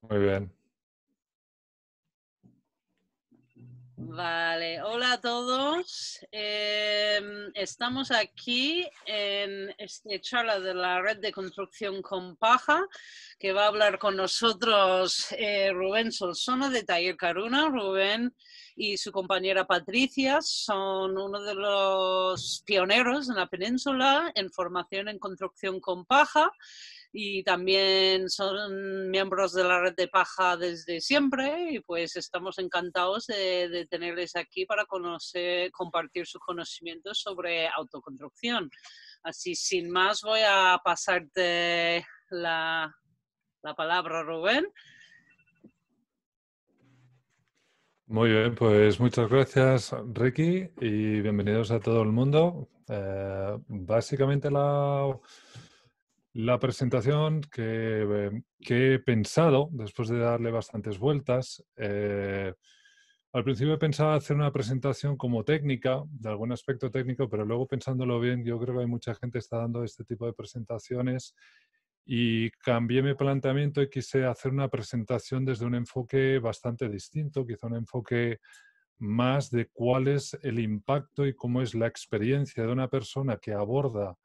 Muy bien. Vale, hola a todos. Estamos aquí en esta charla de la Red de Construcción con Paja, que va a hablar con nosotros Rubén Solsona de Taller Karuna. Rubén y su compañera Patricia son uno de los pioneros en la península en formación en construcción con paja y también son miembros de la Red de Paja desde siempre y pues estamos encantados de tenerles aquí para compartir sus conocimientos sobre autoconstrucción. Así, sin más, voy a pasarte la palabra, Rubén. Muy bien, pues muchas gracias, Ricky, y bienvenidos a todo el mundo. Básicamente la presentación que he pensado, después de darle bastantes vueltas, al principio pensaba hacer una presentación como técnica, de algún aspecto técnico, pero luego pensándolo bien, yo creo que hay mucha gente que está dando este tipo de presentaciones y cambié mi planteamiento y quise hacer una presentación desde un enfoque bastante distinto, quizá un enfoque más de cuál es el impacto y cómo es la experiencia de una persona que aborda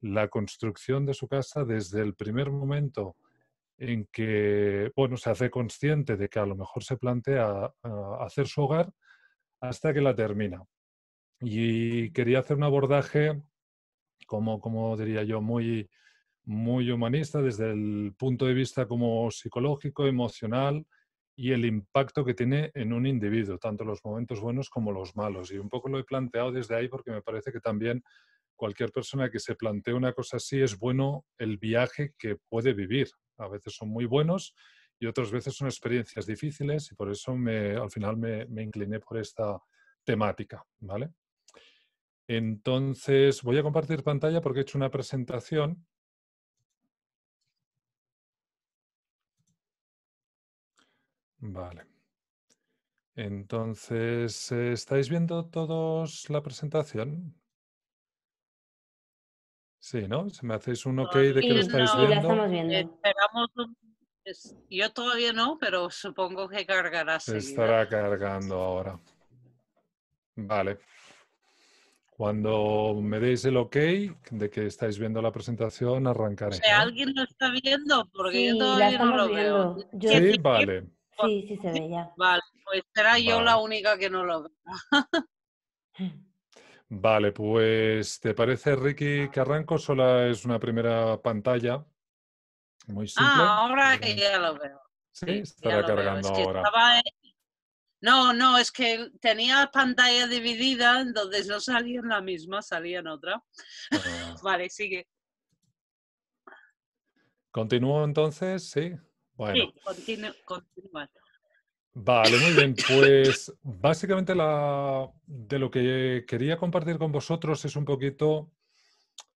la construcción de su casa desde el primer momento en que, bueno, se hace consciente de que a lo mejor se plantea hacer su hogar hasta que la termina. Y quería hacer un abordaje, como diría yo, muy humanista desde el punto de vista como psicológico, emocional y el impacto que tiene en un individuo, tanto los momentos buenos como los malos. Y un poco lo he planteado desde ahí porque me parece que también cualquier persona que se plantee una cosa así es bueno el viaje que puede vivir. A veces son muy buenos y otras veces son experiencias difíciles y por eso al final me incliné por esta temática, ¿vale? Entonces voy a compartir pantalla porque he hecho una presentación. Vale. Entonces, ¿estáis viendo todos la presentación? Sí, ¿no? Si me hacéis un ok de que lo estáis viendo. La estamos viendo. Yo todavía no, pero supongo que cargará. Se estará cargando ahora. Vale. Cuando me deis el ok de que estáis viendo la presentación, arrancaré. O sea, ¿alguien lo está viendo? Porque sí, yo todavía no lo veo. Yo... Sí, vale. Sí, sí se ve ya. Vale, pues será yo la única que no lo veo. Vale, pues ¿te parece, Ricky, que arranco? Sola es una primera pantalla muy simple. Ah, ahora que ya lo veo. Sí, estará cargando ahora. No, es que tenía pantalla dividida, entonces no salía en la misma, salía en otra. Vale, sigue. ¿Continúo entonces? Sí. Bueno. Sí, continúa. Vale, muy bien. Pues básicamente de lo que quería compartir con vosotros es un poquito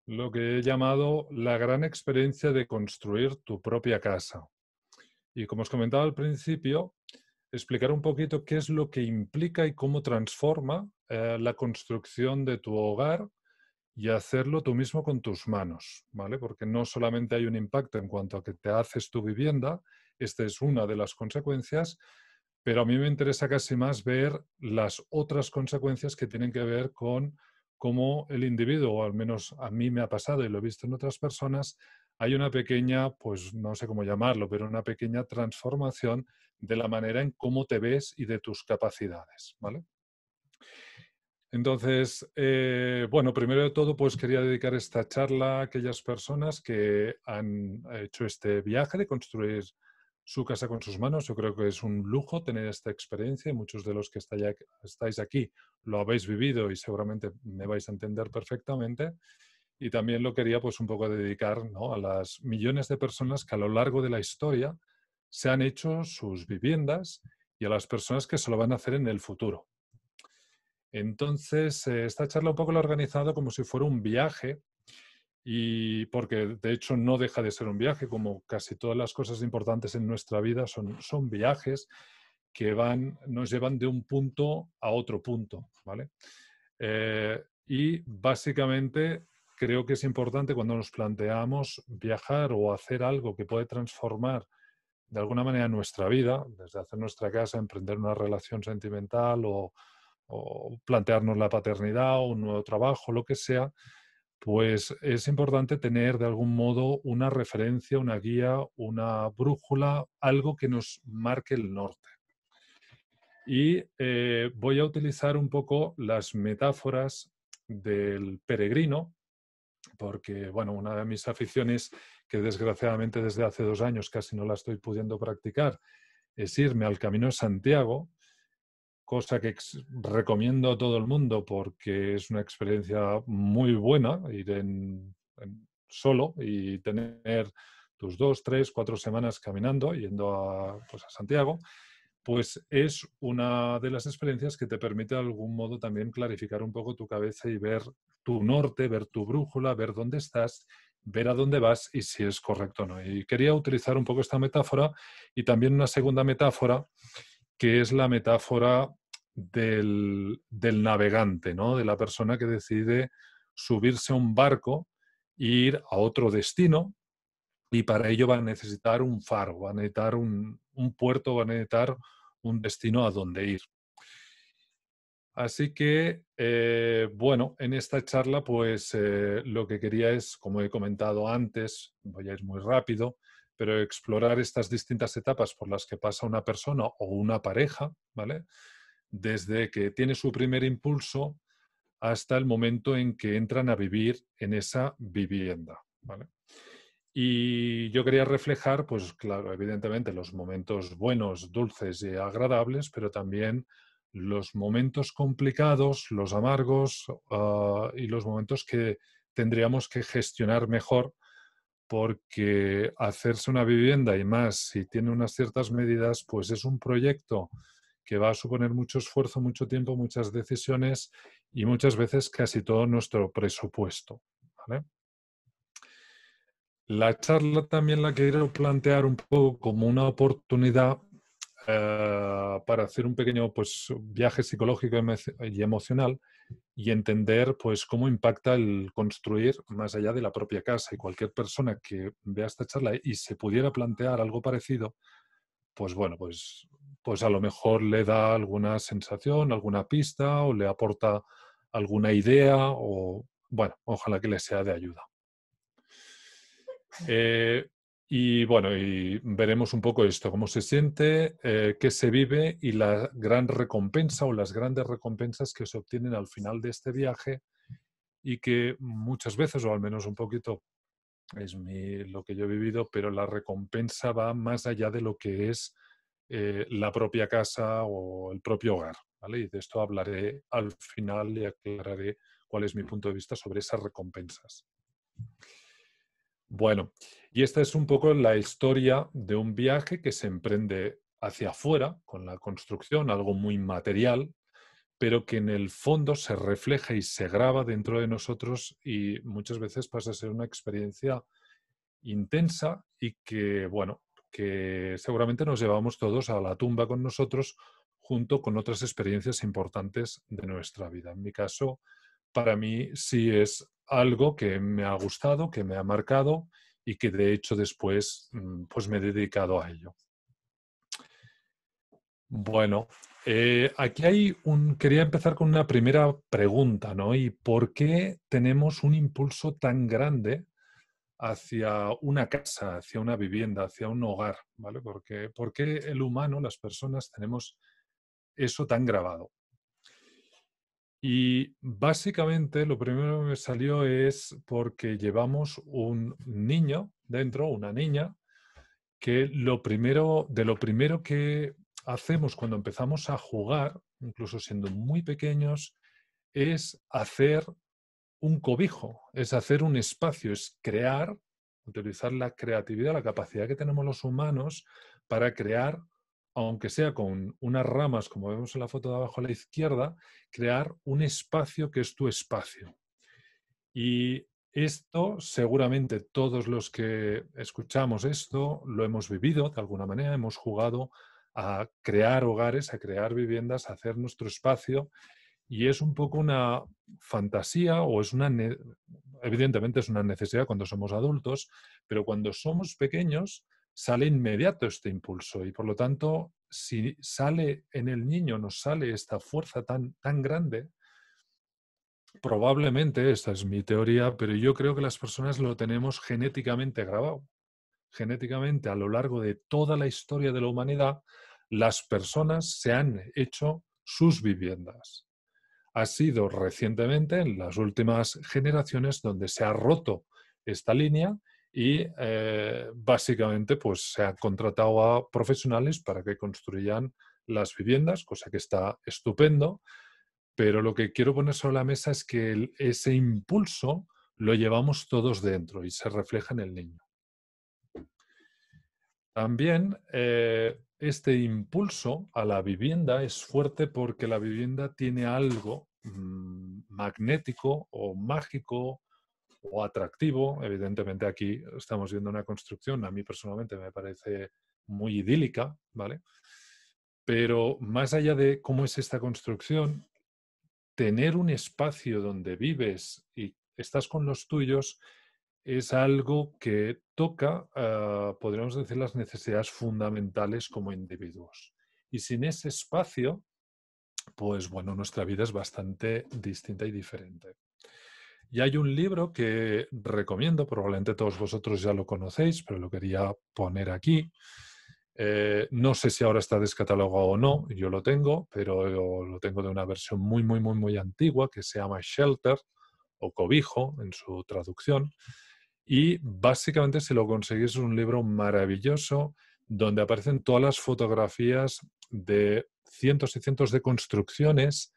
lo que he llamado la gran experiencia de construir tu propia casa. Y como os comentaba al principio, explicar un poquito qué es lo que implica y cómo transforma la construcción de tu hogar y hacerlo tú mismo con tus manos, ¿vale? Porque no solamente hay un impacto en cuanto a que te haces tu vivienda, esta es una de las consecuencias, pero a mí me interesa casi más ver las otras consecuencias que tienen que ver con cómo el individuo, o al menos a mí me ha pasado y lo he visto en otras personas, hay una pequeña, pues no sé cómo llamarlo, pero una pequeña transformación de la manera en cómo te ves y de tus capacidades, ¿vale? Entonces, bueno, primero de todo, pues quería dedicar esta charla a aquellas personas que han hecho este viaje de construir su casa con sus manos. Yo creo que es un lujo tener esta experiencia y muchos de los que estáis aquí lo habéis vivido y seguramente me vais a entender perfectamente. Y también lo quería pues un poco dedicar, ¿no?, a las millones de personas que a lo largo de la historia se han hecho sus viviendas y a las personas que se lo van a hacer en el futuro. Entonces, esta charla un poco la he organizado como si fuera un viaje, y porque de hecho no deja de ser un viaje, como casi todas las cosas importantes en nuestra vida son viajes que nos llevan de un punto a otro punto, ¿vale? Y básicamente creo que es importante cuando nos planteamos viajar o hacer algo que puede transformar de alguna manera nuestra vida, desde hacer nuestra casa, emprender una relación sentimental o plantearnos la paternidad o un nuevo trabajo, lo que sea, pues es importante tener de algún modo una referencia, una guía, una brújula, algo que nos marque el norte. Y voy a utilizar un poco las metáforas del peregrino, porque bueno, una de mis aficiones, que desgraciadamente desde hace 2 años casi no la estoy pudiendo practicar, es irme al Camino de Santiago, cosa que recomiendo a todo el mundo porque es una experiencia muy buena, ir solo y tener tus 2, 3, 4 semanas caminando, yendo a Santiago, pues es una de las experiencias que te permite de algún modo también clarificar un poco tu cabeza y ver tu norte, ver tu brújula, ver dónde estás, ver a dónde vas y si es correcto o no. Y quería utilizar un poco esta metáfora y también una segunda metáfora, que es la metáfora del navegante, ¿no? De la persona que decide subirse a un barco e ir a otro destino, y para ello va a necesitar un faro, va a necesitar un puerto, va a necesitar un destino a donde ir. Así que, bueno, en esta charla pues lo que quería es, como he comentado antes, voy a ir muy rápido, pero explorar estas distintas etapas por las que pasa una persona o una pareja, ¿vale? Desde que tiene su primer impulso hasta el momento en que entran a vivir en esa vivienda, ¿vale? Y yo quería reflejar, pues claro, evidentemente los momentos buenos, dulces y agradables, pero también los momentos complicados, los amargos y los momentos que tendríamos que gestionar mejor, porque hacerse una vivienda y más si tiene unas ciertas medidas, pues es un proyecto que va a suponer mucho esfuerzo, mucho tiempo, muchas decisiones y muchas veces casi todo nuestro presupuesto, ¿vale? La charla también la quiero plantear un poco como una oportunidad para hacer un pequeño viaje psicológico y emocional y entender cómo impacta el construir más allá de la propia casa. Y cualquier persona que vea esta charla y se pudiera plantear algo parecido, pues bueno, pues a lo mejor le da alguna sensación, alguna pista o le aporta alguna idea o, bueno, ojalá que le sea de ayuda. Y bueno, y veremos un poco esto, cómo se siente, qué se vive y la gran recompensa o las grandes recompensas que se obtienen al final de este viaje y que muchas veces, o al menos un poquito, es lo que yo he vivido, pero la recompensa va más allá de lo que es la propia casa o el propio hogar, ¿vale? Y de esto hablaré al final y aclararé cuál es mi punto de vista sobre esas recompensas. Bueno, y esta es un poco la historia de un viaje que se emprende hacia afuera, con la construcción, algo muy material, pero que en el fondo se refleja y se graba dentro de nosotros y muchas veces pasa a ser una experiencia intensa y que, bueno, que seguramente nos llevamos todos a la tumba con nosotros junto con otras experiencias importantes de nuestra vida. En mi caso, para mí sí es algo que me ha gustado, que me ha marcado y que de hecho después pues me he dedicado a ello. Bueno, aquí hay quería empezar con una primera pregunta, ¿no? ¿Y por qué tenemos un impulso tan grande hacia una casa, hacia una vivienda, hacia un hogar, ¿vale? ¿Por qué el humano, las personas, tenemos eso tan grabado? Y básicamente lo primero que me salió es porque llevamos un niño dentro, una niña, que lo primero que hacemos cuando empezamos a jugar, incluso siendo muy pequeños, es hacer un cobijo, es hacer un espacio, es crear, utilizar la creatividad, la capacidad que tenemos los humanos para crear, aunque sea con unas ramas, como vemos en la foto de abajo a la izquierda, crear un espacio que es tu espacio. Y esto, seguramente todos los que escuchamos esto, lo hemos vivido de alguna manera, hemos jugado a crear hogares, a crear viviendas, a hacer nuestro espacio, y es un poco una fantasía, o es una evidentemente es una necesidad cuando somos adultos, pero cuando somos pequeños sale inmediato este impulso y por lo tanto si sale en el niño, nos sale esta fuerza tan grande, probablemente, esta es mi teoría, pero yo creo que las personas lo tenemos genéticamente grabado. Genéticamente, a lo largo de toda la historia de la humanidad, las personas se han hecho sus viviendas. Ha sido recientemente, en las últimas generaciones, donde se ha roto esta línea y básicamente pues, se ha contratado a profesionales para que construyan las viviendas, cosa que está estupendo, pero lo que quiero poner sobre la mesa es que ese impulso lo llevamos todos dentro y se refleja en el niño. También este impulso a la vivienda es fuerte porque la vivienda tiene algo magnético o mágico o atractivo. Evidentemente aquí estamos viendo una construcción, a mí personalmente me parece muy idílica, ¿vale? Pero más allá de cómo es esta construcción, tener un espacio donde vives y estás con los tuyos es algo que toca, podríamos decir, las necesidades fundamentales como individuos. Y sin ese espacio, pues bueno, nuestra vida es bastante distinta y diferente. Y hay un libro que recomiendo, probablemente todos vosotros ya lo conocéis, pero lo quería poner aquí. No sé si ahora está descatalogado o no, yo lo tengo, pero yo lo tengo de una versión muy antigua que se llama Shelter o Cobijo en su traducción. Y básicamente, si lo conseguís, es un libro maravilloso donde aparecen todas las fotografías de cientos y cientos de construcciones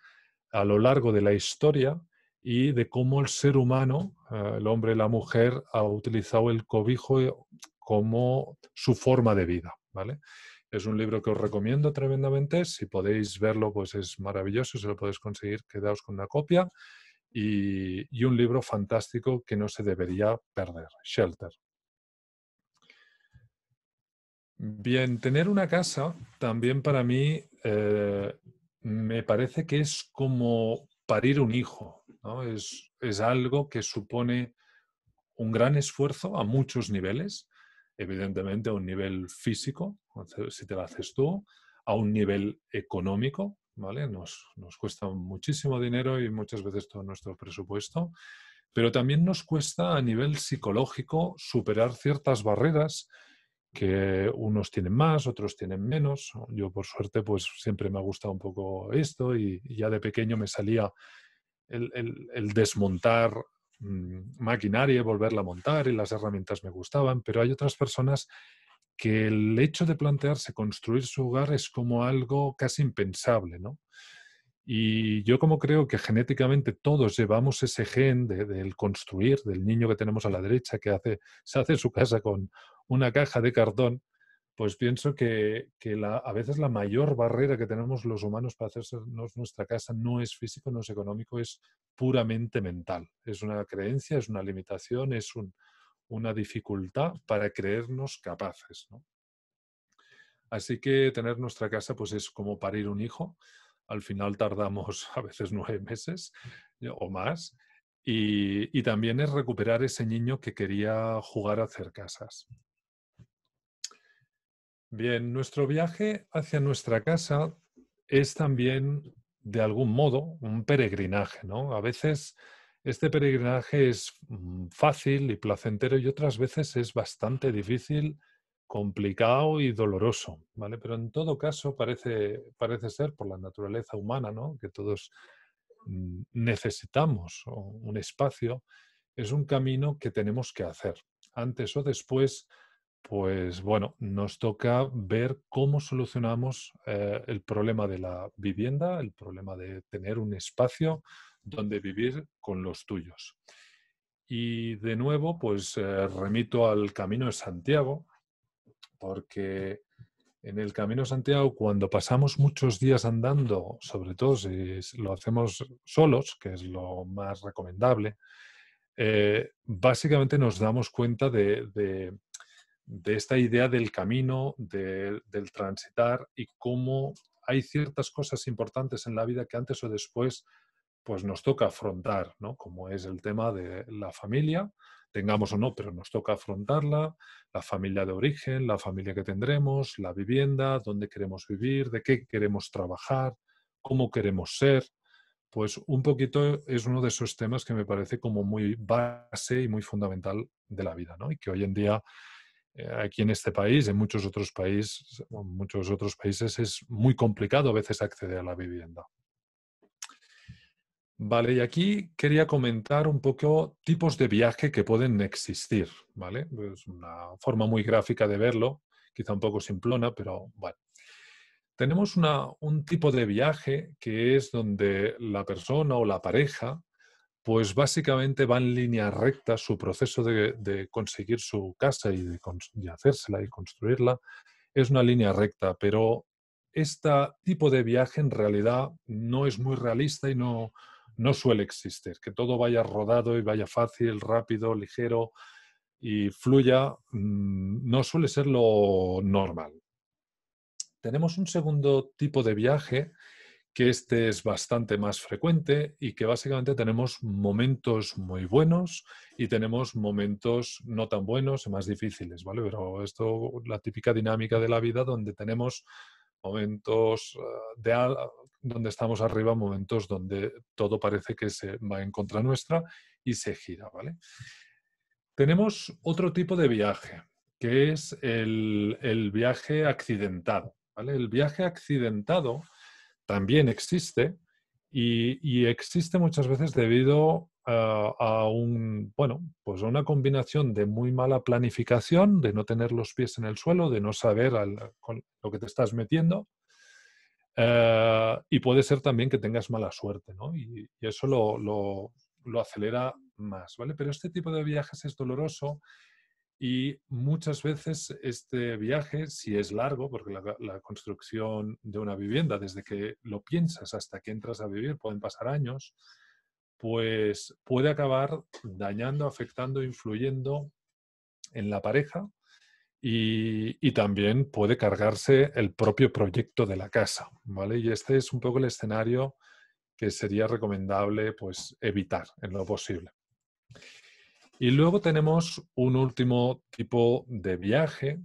a lo largo de la historia y de cómo el ser humano, el hombre y la mujer, ha utilizado el cobijo como su forma de vida, ¿vale? Es un libro que os recomiendo tremendamente. Si podéis verlo, pues es maravilloso. Si lo podéis conseguir, quedaos con una copia. Y un libro fantástico que no se debería perder, Shelter. Bien, tener una casa también para mí me parece que es como parir un hijo, ¿no? Es algo que supone un gran esfuerzo a muchos niveles, evidentemente a un nivel físico, si te lo haces tú, a un nivel económico, ¿vale? Nos cuesta muchísimo dinero y muchas veces todo nuestro presupuesto, pero también nos cuesta a nivel psicológico superar ciertas barreras que unos tienen más, otros tienen menos. Yo, por suerte, pues siempre me ha gustado un poco esto y ya de pequeño me salía el desmontar maquinaria, volverla a montar y las herramientas me gustaban, pero hay otras personas que el hecho de plantearse construir su hogar es como algo casi impensable, ¿no? Y yo, como creo que genéticamente todos llevamos ese gen del construir, del niño que tenemos a la derecha que se hace su casa con una caja de cartón, pues pienso que a veces la mayor barrera que tenemos los humanos para hacernos nuestra casa no es físico, no es económico, es puramente mental. Es una creencia, es una limitación, es una dificultad para creernos capaces, ¿no? Así que tener nuestra casa pues es como parir un hijo. Al final tardamos a veces 9 meses o más. Y también es recuperar ese niño que quería jugar a hacer casas. Bien, nuestro viaje hacia nuestra casa es también, de algún modo, un peregrinaje, ¿no? A veces este peregrinaje es fácil y placentero y otras veces es bastante difícil, complicado y doloroso, ¿vale? Pero en todo caso parece ser, por la naturaleza humana, ¿no?, que todos necesitamos un espacio, es un camino que tenemos que hacer. Antes o después, pues bueno, nos toca ver cómo solucionamos el problema de la vivienda, el problema de tener un espacio donde vivir con los tuyos. Y de nuevo, pues remito al Camino de Santiago, porque en el Camino de Santiago, cuando pasamos muchos días andando, sobre todo si lo hacemos solos, que es lo más recomendable, básicamente nos damos cuenta de esta idea del camino, del transitar y cómo hay ciertas cosas importantes en la vida que antes o después pues nos toca afrontar, ¿no? Como es el tema de la familia, tengamos o no, pero nos toca afrontarla, la familia de origen, la familia que tendremos, la vivienda, dónde queremos vivir, de qué queremos trabajar, cómo queremos ser. Pues un poquito es uno de esos temas que me parece como muy base y muy fundamental de la vida, ¿no? Y que hoy en día, aquí en este país, en muchos otros países, es muy complicado a veces acceder a la vivienda. Vale, y aquí quería comentar un poco tipos de viaje que pueden existir, ¿vale? Es una forma muy gráfica de verlo, quizá un poco simplona, pero bueno. Tenemos un tipo de viaje que es donde la persona o la pareja, pues básicamente va en línea recta su proceso de conseguir su casa y de hacérsela y construirla. Es una línea recta, pero este tipo de viaje en realidad no es muy realista y no suele existir. Que todo vaya rodado y vaya fácil, rápido, ligero y fluya, no suele ser lo normal. Tenemos un segundo tipo de viaje, que este es bastante más frecuente y que básicamente tenemos momentos muy buenos y tenemos momentos no tan buenos y más difíciles, ¿vale? Pero esto, la típica dinámica de la vida donde tenemos momentos donde estamos arriba, momentos donde todo parece que se va en contra nuestra y se gira, ¿vale? Tenemos otro tipo de viaje, que es el viaje accidentado. ¿Vale? El viaje accidentado también existe y existe muchas veces debido a una combinación de muy mala planificación, de no tener los pies en el suelo, de no saber con lo que te estás metiendo y puede ser también que tengas mala suerte, ¿no? Y eso lo acelera más, ¿vale? Pero este tipo de viajes es doloroso. Y muchas veces este viaje, si es largo, porque la construcción de una vivienda, desde que lo piensas hasta que entras a vivir, pueden pasar años, pues puede acabar dañando, afectando, influyendo en la pareja y también puede cargarse el propio proyecto de la casa, ¿vale? Y este es un poco el escenario que sería recomendable pues, evitar en lo posible. Y luego tenemos un último tipo de viaje,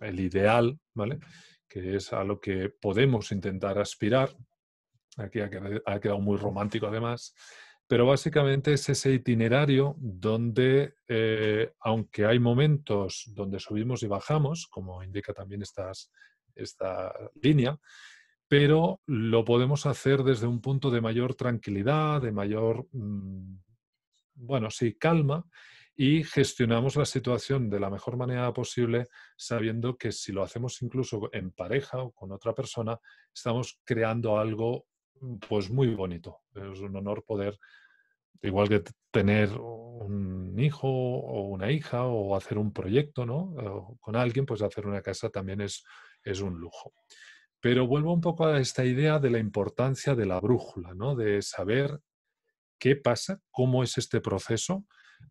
el ideal, ¿vale? Que es a lo que podemos intentar aspirar. Aquí ha quedado muy romántico además. Pero básicamente es ese itinerario donde, aunque hay momentos donde subimos y bajamos, como indica también esta línea, pero lo podemos hacer desde un punto de mayor tranquilidad, de mayor, calma. Y gestionamos la situación de la mejor manera posible, sabiendo que si lo hacemos incluso en pareja o con otra persona, estamos creando algo pues muy bonito. Es un honor poder, igual que tener un hijo o una hija o hacer un proyecto, ¿no? O con alguien, pues hacer una casa también es un lujo. Pero vuelvo un poco a esta idea de la importancia de la brújula, ¿no? De saber qué pasa, cómo es este proceso,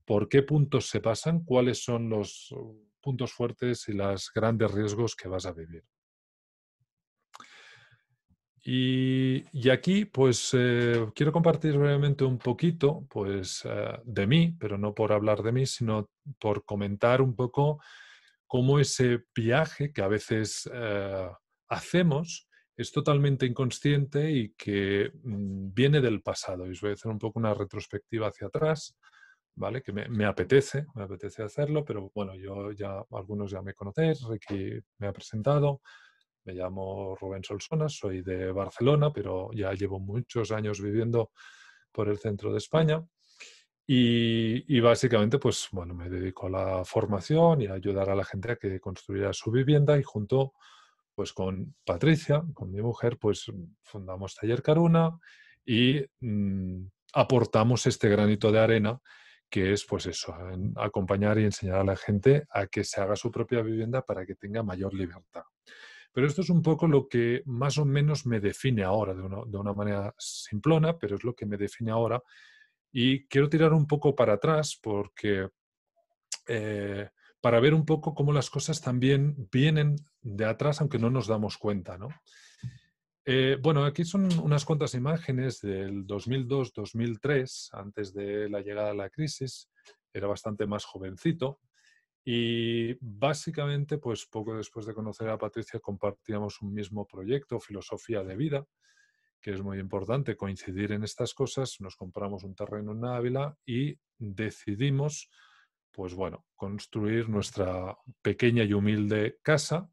por qué puntos se pasan, cuáles son los puntos fuertes y los grandes riesgos que vas a vivir. Y aquí, pues, quiero compartir brevemente un poquito pues, de mí, pero no por hablar de mí, sino por comentar un poco cómo ese viaje que a veces hacemos es totalmente inconsciente y que viene del pasado. Y os voy a hacer un poco una retrospectiva hacia atrás, ¿vale? Que me apetece hacerlo, pero bueno, algunos ya me conocéis, Ricky me ha presentado, me llamo Rubén Solsona, soy de Barcelona, pero ya llevo muchos años viviendo por el centro de España y básicamente pues bueno, me dedico a la formación y a ayudar a la gente a que construya su vivienda y junto pues con Patricia, con mi mujer, pues fundamos Taller Karuna y aportamos este granito de arena que es, pues eso, acompañar y enseñar a la gente a que se haga su propia vivienda para que tenga mayor libertad. Pero esto es un poco lo que más o menos me define ahora, de una manera simplona, pero es lo que me define ahora. Y quiero tirar un poco para atrás porque para ver un poco cómo las cosas también vienen de atrás, aunque no nos damos cuenta, ¿no? Aquí son unas cuantas imágenes del 2002-2003, antes de la llegada de la crisis, era bastante más jovencito. Y básicamente, pues poco después de conocer a Patricia, compartíamos un mismo proyecto, filosofía de vida, que es muy importante coincidir en estas cosas. Nos compramos un terreno en Ávila y decidimos, pues bueno, construir nuestra pequeña y humilde casa.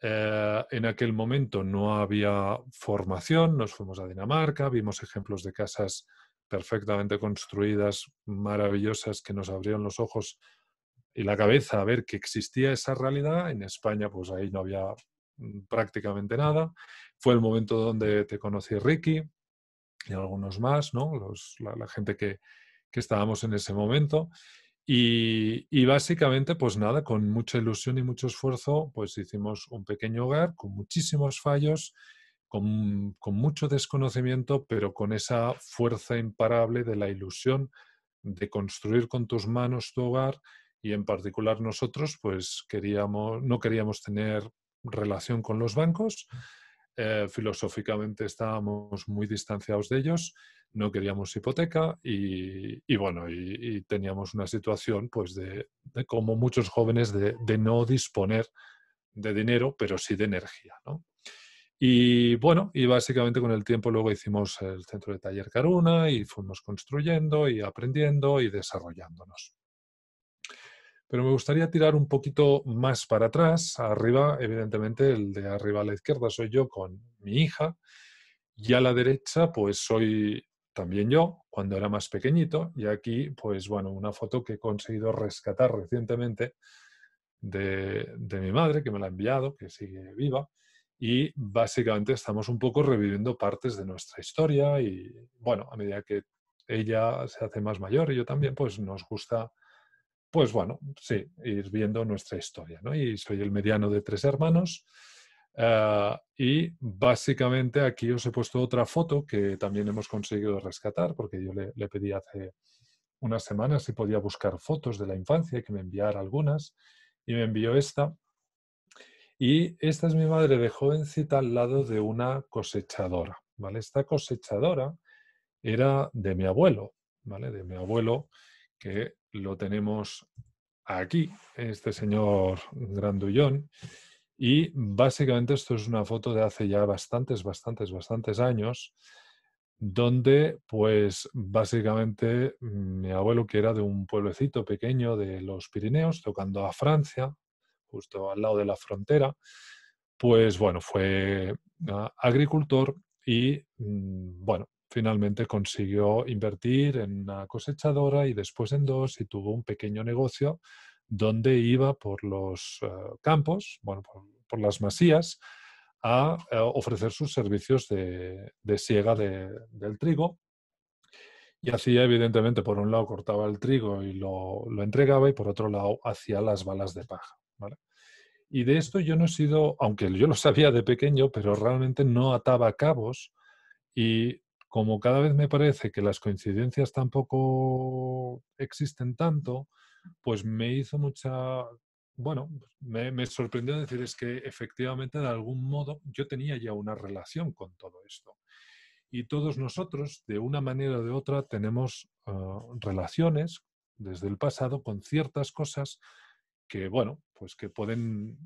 En aquel momento no había formación, nos fuimos a Dinamarca, vimos ejemplos de casas perfectamente construidas, maravillosas, que nos abrieron los ojos y la cabeza a ver que existía esa realidad. En España, pues ahí no había prácticamente nada. Fue el momento donde te conocí, Ricky, y algunos más, ¿no? La gente que estábamos en ese momento. Y básicamente, pues nada, con mucha ilusión y mucho esfuerzo, pues hicimos un pequeño hogar con muchísimos fallos, con mucho desconocimiento, pero con esa fuerza imparable de la ilusión de construir con tus manos tu hogar. Y en particular nosotros, pues no queríamos tener relación con los bancos. Filosóficamente estábamos muy distanciados de ellos, no queríamos hipoteca y teníamos una situación pues de como muchos jóvenes de no disponer de dinero, pero sí de energía, ¿no? Y bueno, y básicamente con el tiempo luego hicimos el centro de Taller Karuna y fuimos construyendo y aprendiendo y desarrollándonos. Pero me gustaría tirar un poquito más para atrás, arriba, evidentemente el de arriba a la izquierda soy yo con mi hija y a la derecha pues soy también yo cuando era más pequeñito y aquí pues bueno, una foto que he conseguido rescatar recientemente de mi madre que me la ha enviado, que sigue viva y básicamente estamos un poco reviviendo partes de nuestra historia y bueno, a medida que ella se hace más mayor y yo también pues nos gusta... Pues bueno, sí, ir viendo nuestra historia, ¿no? Y soy el mediano de 3 hermanos. Y básicamente aquí os he puesto otra foto que también hemos conseguido rescatar, porque yo le pedí hace unas semanas si podía buscar fotos de la infancia y que me enviara algunas. Y me envió esta. Y esta es mi madre de jovencita al lado de una cosechadora, ¿vale? Esta cosechadora era de mi abuelo, ¿vale? De mi abuelo que... Lo tenemos aquí, este señor grandullón. Y básicamente esto es una foto de hace ya bastantes años, donde pues básicamente mi abuelo, que era de un pueblecito pequeño de los Pirineos, tocando a Francia, justo al lado de la frontera, pues bueno, fue agricultor y bueno, finalmente consiguió invertir en una cosechadora y después en 2 y tuvo un pequeño negocio donde iba por los campos, bueno, por las masías, a ofrecer sus servicios de siega del trigo. Y hacía, evidentemente, por un lado cortaba el trigo y lo entregaba y por otro lado hacía las balas de paja, ¿vale? Y de esto yo no he sido, aunque yo lo sabía de pequeño, pero realmente no ataba cabos y... Como cada vez me parece que las coincidencias tampoco existen tanto, pues me hizo mucha... Bueno, me sorprendió decir es que efectivamente de algún modo yo tenía ya una relación con todo esto. Y todos nosotros, de una manera o de otra, tenemos relaciones desde el pasado con ciertas cosas que, bueno, pues que pueden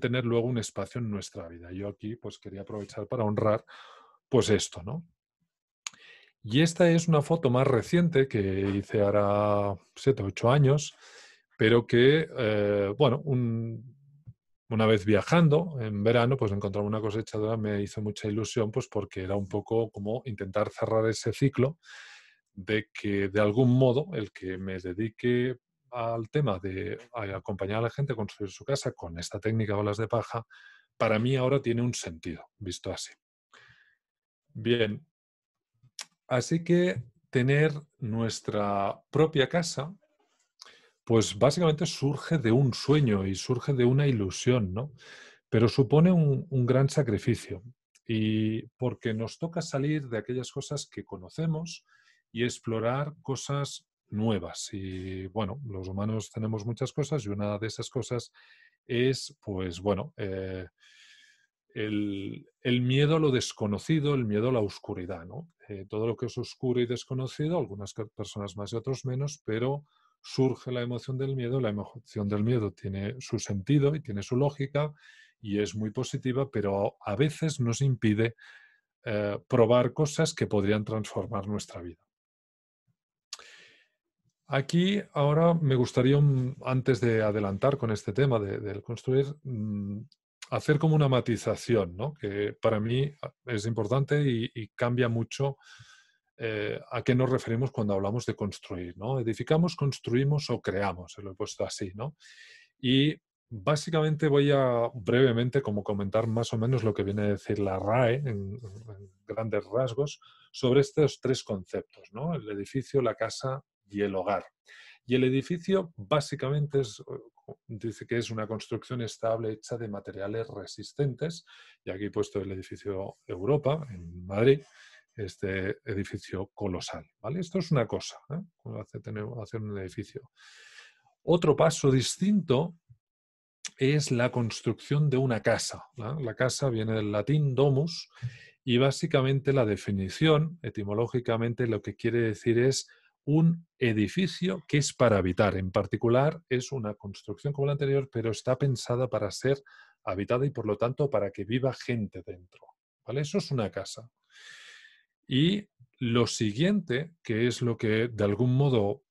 tener luego un espacio en nuestra vida. Yo aquí pues quería aprovechar para honrar pues esto, ¿no? Y esta es una foto más reciente que hice ahora 7 u 8 años, pero que, bueno, una vez viajando en verano, pues encontrar una cosechadora me hizo mucha ilusión, pues porque era un poco como intentar cerrar ese ciclo de que, de algún modo, el que me dedique al tema de acompañar a la gente a construir su casa con esta técnica de balas de paja, para mí ahora tiene un sentido, visto así. Bien. Así que tener nuestra propia casa, pues básicamente surge de un sueño y surge de una ilusión, ¿no? Pero supone un gran sacrificio y porque nos toca salir de aquellas cosas que conocemos y explorar cosas nuevas. Y bueno, los humanos tenemos muchas cosas y una de esas cosas es, pues bueno, el miedo a lo desconocido, el miedo a la oscuridad, ¿no? Todo lo que es oscuro y desconocido, algunas personas más y otros menos, pero surge la emoción del miedo. La emoción del miedo tiene su sentido y tiene su lógica y es muy positiva, pero a veces nos impide probar cosas que podrían transformar nuestra vida. Aquí ahora me gustaría, antes de adelantar con este tema del construir, hacer como una matización, ¿no? Que para mí es importante y cambia mucho a qué nos referimos cuando hablamos de construir, ¿no? Edificamos, construimos o creamos, lo he puesto así, ¿no? Y básicamente voy a brevemente como comentar más o menos lo que viene a decir la RAE en grandes rasgos sobre estos tres conceptos, ¿no? El edificio, la casa y el hogar. Y el edificio básicamente dice que es una construcción estable hecha de materiales resistentes. Y aquí he puesto el edificio Europa, en Madrid, este edificio colosal, ¿vale? Esto es una cosa, ¿eh? Hacer un edificio. Otro paso distinto es la construcción de una casa, ¿no? La casa viene del latín domus y básicamente la definición, etimológicamente, lo que quiere decir es un edificio que es para habitar. En particular, es una construcción como la anterior, pero está pensada para ser habitada y, por lo tanto, para que viva gente dentro, ¿vale? Eso es una casa. Y lo siguiente, que es lo que, de algún modo,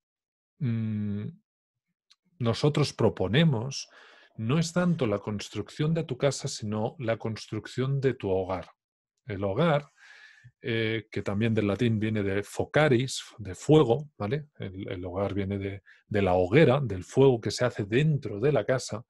nosotros proponemos, no es tanto la construcción de tu casa, sino la construcción de tu hogar. El hogar, que también del latín viene de focaris, de fuego, ¿vale? El hogar viene de la hoguera, del fuego que se hace dentro de la casa,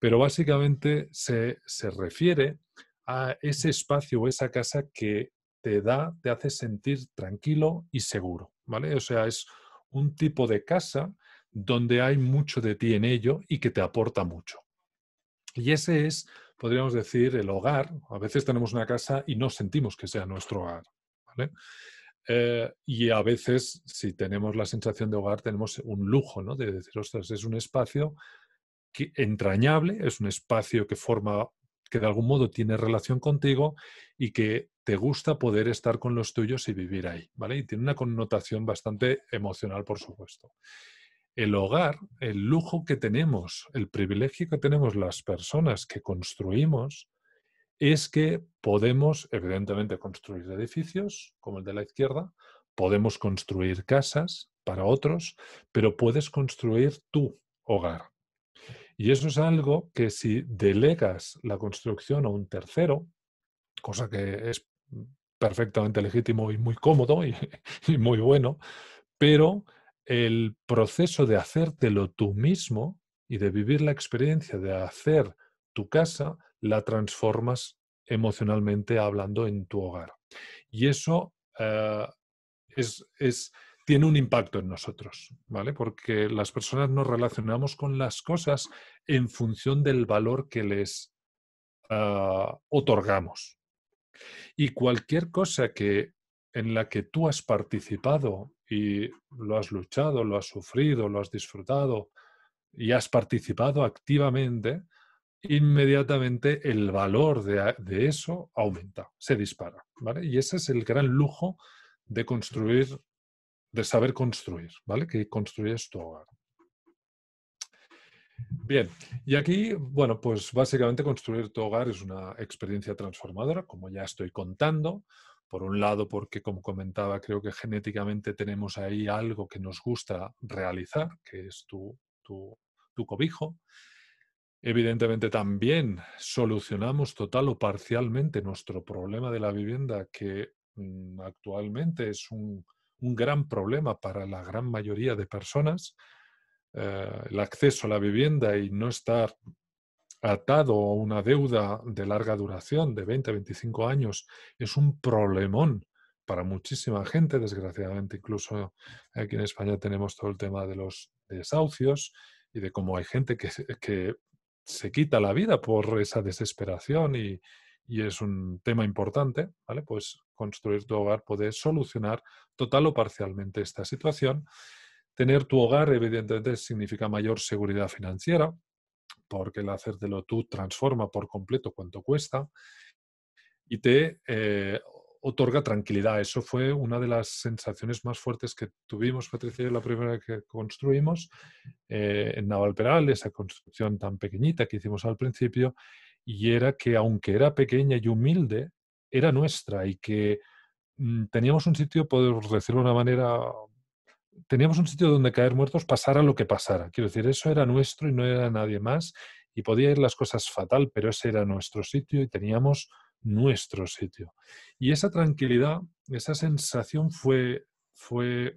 pero básicamente se refiere a ese espacio o esa casa que te hace sentir tranquilo y seguro, ¿vale? O sea, es un tipo de casa donde hay mucho de ti en ello y que te aporta mucho. Y ese es, podríamos decir, el hogar. A veces tenemos una casa y no sentimos que sea nuestro hogar, ¿vale? Y a veces, si tenemos la sensación de hogar, tenemos un lujo, ¿no? De decir, ostras, es un espacio entrañable, es un espacio que de algún modo tiene relación contigo y que te gusta poder estar con los tuyos y vivir ahí, ¿vale? Y tiene una connotación bastante emocional, por supuesto. El hogar, el lujo que tenemos, el privilegio que tenemos las personas que construimos es que podemos, evidentemente, construir edificios, como el de la izquierda, podemos construir casas para otros, pero puedes construir tu hogar. Y eso es algo que si delegas la construcción a un tercero, cosa que es perfectamente legítimo y muy cómodo y muy bueno, pero el proceso de hacértelo tú mismo y de vivir la experiencia de hacer tu casa, la transformas emocionalmente hablando en tu hogar. Y eso tiene un impacto en nosotros, ¿vale? Porque las personas nos relacionamos con las cosas en función del valor que les otorgamos. Y cualquier cosa en la que tú has participado y lo has luchado, lo has sufrido, lo has disfrutado y has participado activamente, inmediatamente el valor de eso aumenta, se dispara, ¿vale? Y ese es el gran lujo de construir, de saber construir, ¿vale? Que construyes tu hogar. Bien, y aquí, bueno, pues básicamente construir tu hogar es una experiencia transformadora, como ya estoy contando. Por un lado, porque como comentaba, creo que genéticamente tenemos ahí algo que nos gusta realizar, que es tu cobijo. Evidentemente también solucionamos total o parcialmente nuestro problema de la vivienda, que actualmente es un gran problema para la gran mayoría de personas. El acceso a la vivienda y no estar atado a una deuda de larga duración, de 20 a 25 años, es un problemón para muchísima gente, desgraciadamente. Incluso aquí en España tenemos todo el tema de los desahucios y de cómo hay gente que se quita la vida por esa desesperación y es un tema importante, ¿vale? Pues construir tu hogar puede solucionar total o parcialmente esta situación. Tener tu hogar, evidentemente, significa mayor seguridad financiera, porque el hacértelo tú transforma por completo cuánto cuesta y te otorga tranquilidad. Eso fue una de las sensaciones más fuertes que tuvimos, Patricia y yo, la primera que construimos en Navalperal, esa construcción tan pequeñita que hicimos al principio, y era que aunque era pequeña y humilde, era nuestra y que teníamos un sitio, podemos decirlo de una manera, teníamos un sitio donde caer muertos pasara lo que pasara. Quiero decir, eso era nuestro y no era nadie más y podía ir las cosas fatal, pero ese era nuestro sitio y teníamos nuestro sitio. Y esa tranquilidad, esa sensación fue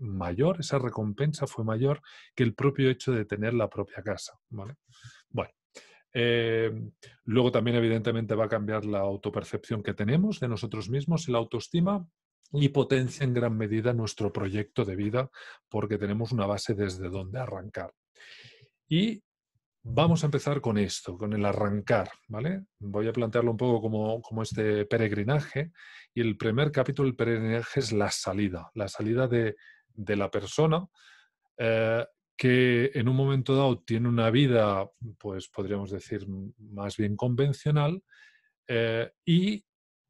mayor, esa recompensa fue mayor que el propio hecho de tener la propia casa, ¿vale? Bueno, luego también evidentemente va a cambiar la autopercepción que tenemos de nosotros mismos y la autoestima y potencia en gran medida nuestro proyecto de vida porque tenemos una base desde donde arrancar. Y vamos a empezar con esto, con el arrancar, ¿vale? Voy a plantearlo un poco como este peregrinaje y el primer capítulo del peregrinaje es la salida de la persona que en un momento dado tiene una vida, pues podríamos decir, más bien convencional y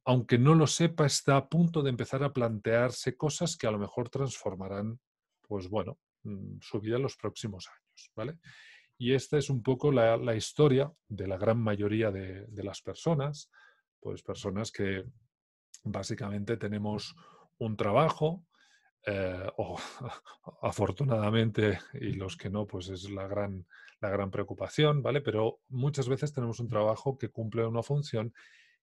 aunque no lo sepa está a punto de empezar a plantearse cosas que a lo mejor transformarán, pues bueno, su vida en los próximos años, ¿vale? Y esta es un poco la historia de la gran mayoría de las personas, pues personas que básicamente tenemos un trabajo, o afortunadamente, y los que no, pues es la gran preocupación, ¿vale? Pero muchas veces tenemos un trabajo que cumple una función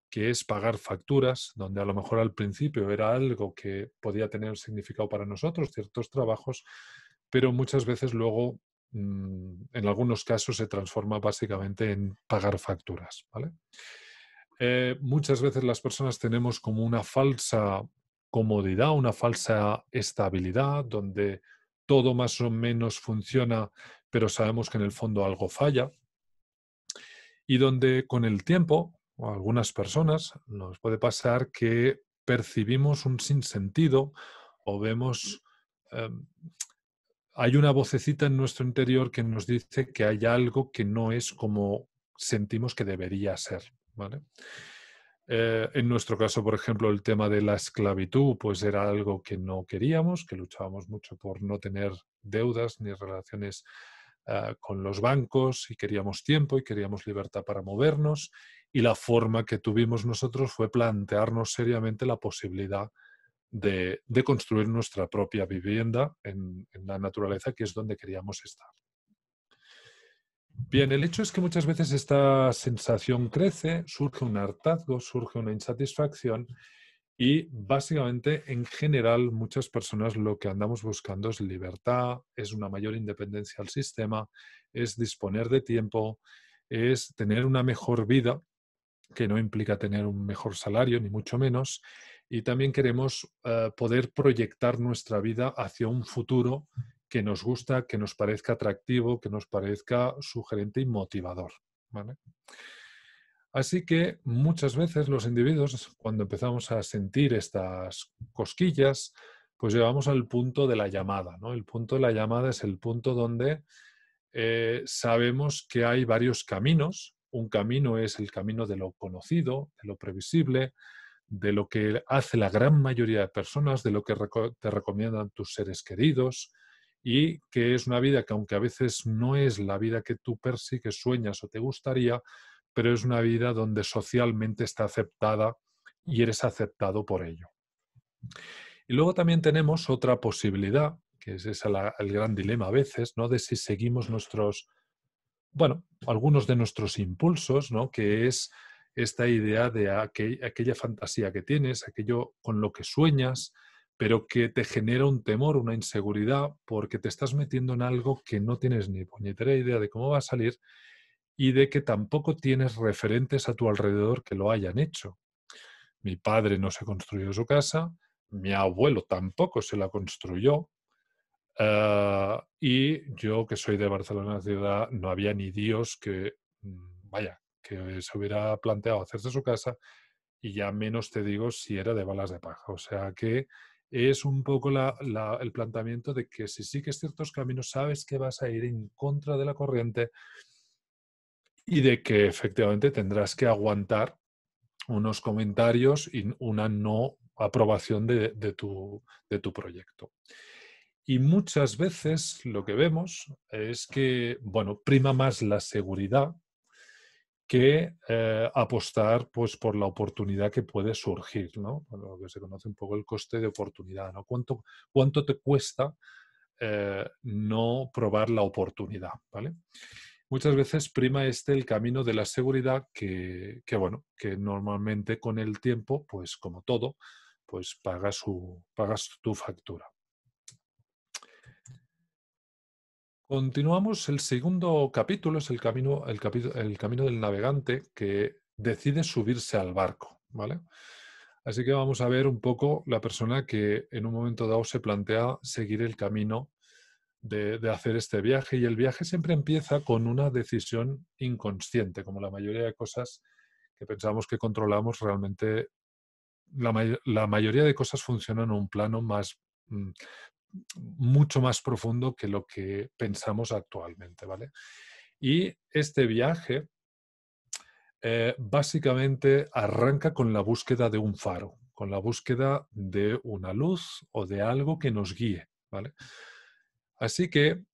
que es pagar facturas, donde a lo mejor al principio era algo que podía tener significado para nosotros, ciertos trabajos, pero muchas veces luego en algunos casos se transforma básicamente en pagar facturas, ¿vale? Muchas veces las personas tenemos como una falsa comodidad, una falsa estabilidad, donde todo más o menos funciona, pero sabemos que en el fondo algo falla. Y donde con el tiempo, a algunas personas, nos puede pasar que percibimos un sinsentido o vemos... hay una vocecita en nuestro interior que nos dice que hay algo que no es como sentimos que debería ser, ¿vale? En nuestro caso, por ejemplo, el tema de la esclavitud, pues era algo que no queríamos, que luchábamos mucho por no tener deudas ni relaciones con los bancos y queríamos tiempo y queríamos libertad para movernos y la forma que tuvimos nosotros fue plantearnos seriamente la posibilidad de construir nuestra propia vivienda en la naturaleza, que es donde queríamos estar. Bien, el hecho es que muchas veces esta sensación crece, surge un hartazgo, surge una insatisfacción y básicamente en general muchas personas lo que andamos buscando es libertad, es una mayor independencia al sistema, es disponer de tiempo, es tener una mejor vida, que no implica tener un mejor salario, ni mucho menos, y también queremos poder proyectar nuestra vida hacia un futuro que nos gusta, que nos parezca atractivo, que nos parezca sugerente y motivador, ¿vale? Así que muchas veces los individuos, cuando empezamos a sentir estas cosquillas, pues llegamos al punto de la llamada, ¿no? El punto de la llamada es el punto donde sabemos que hay varios caminos. Un camino es el camino de lo conocido, de lo previsible, de lo que hace la gran mayoría de personas, de lo que te recomiendan tus seres queridos y que es una vida que aunque a veces no es la vida que tú persigues, sueñas o te gustaría, pero es una vida donde socialmente está aceptada y eres aceptado por ello. Y luego también tenemos otra posibilidad, que es el gran dilema a veces, ¿no? De si seguimos nuestros, bueno, algunos de nuestros impulsos, ¿no? Que es esta idea de aquella fantasía que tienes, aquello con lo que sueñas, pero que te genera un temor, una inseguridad, porque te estás metiendo en algo que no tienes ni puñetera idea de cómo va a salir y de que tampoco tienes referentes a tu alrededor que lo hayan hecho. Mi padre no se construyó su casa, mi abuelo tampoco se la construyó, y yo, que soy de Barcelona ciudad, no había ni Dios que, vaya, que se hubiera planteado hacerse su casa y ya menos te digo si era de balas de paja. O sea que es un poco el planteamiento de que si sigues ciertos caminos sabes que vas a ir en contra de la corriente y de que efectivamente tendrás que aguantar unos comentarios y una no aprobación de tu proyecto. Y muchas veces lo que vemos es que, bueno, prima más la seguridad que apostar pues, por la oportunidad que puede surgir, ¿no? Lo que se conoce un poco el coste de oportunidad, ¿no? ¿Cuánto te cuesta no probar la oportunidad, ¿vale? Muchas veces prima el camino de la seguridad que normalmente con el tiempo, pues como todo, pues pagas tu factura. Continuamos. El segundo capítulo es el camino del navegante que decide subirse al barco, ¿vale? Así que vamos a ver un poco la persona que en un momento dado se plantea seguir el camino de hacer este viaje. Y el viaje siempre empieza con una decisión inconsciente, como la mayoría de cosas que pensamos que controlamos realmente. La mayoría de cosas funcionan en un plano más... mucho más profundo que lo que pensamos actualmente, ¿vale? Y este viaje básicamente arranca con la búsqueda de un faro, con la búsqueda de una luz o de algo que nos guíe, ¿vale? Así que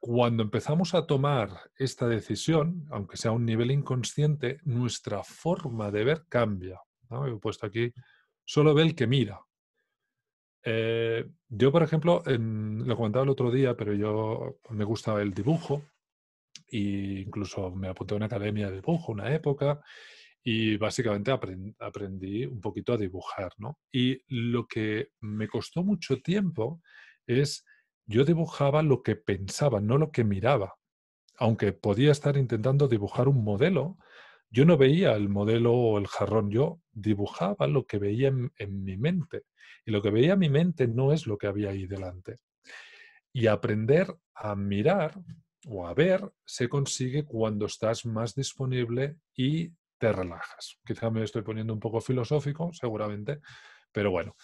cuando empezamos a tomar esta decisión, aunque sea a un nivel inconsciente, nuestra forma de ver cambia, ¿no? He puesto aquí, solo ve el que mira. Yo, por ejemplo, lo comentaba el otro día, pero yo me gusta el dibujo e incluso me apunté a una academia de dibujo una época y básicamente aprendí un poquito a dibujar, ¿no? Y lo que me costó mucho tiempo es yo dibujaba lo que pensaba, no lo que miraba. Aunque podía estar intentando dibujar un modelo, yo no veía el modelo o el jarrón, yo dibujaba lo que veía en mi mente. Y lo que veía en mi mente no es lo que había ahí delante. Y aprender a mirar o a ver se consigue cuando estás más disponible y te relajas. Quizá me estoy poniendo un poco filosófico, seguramente, pero bueno.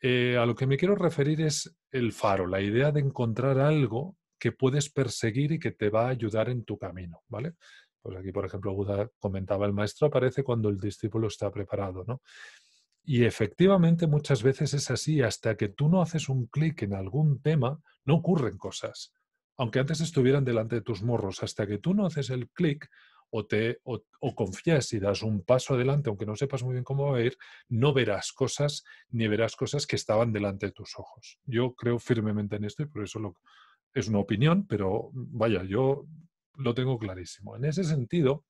A lo que me quiero referir es el faro, la idea de encontrar algo que puedes perseguir y que te va a ayudar en tu camino, ¿vale? Pues aquí, por ejemplo, Buda comentaba, el maestro aparece cuando el discípulo está preparado, ¿no? Y efectivamente muchas veces es así, hasta que tú no haces un clic en algún tema, no ocurren cosas. Aunque antes estuvieran delante de tus morros, hasta que tú no haces el clic o confías y das un paso adelante, aunque no sepas muy bien cómo va a ir, no verás cosas ni verás cosas que estaban delante de tus ojos. Yo creo firmemente en esto y por eso es una opinión, pero vaya, yo... lo tengo clarísimo. En ese sentido,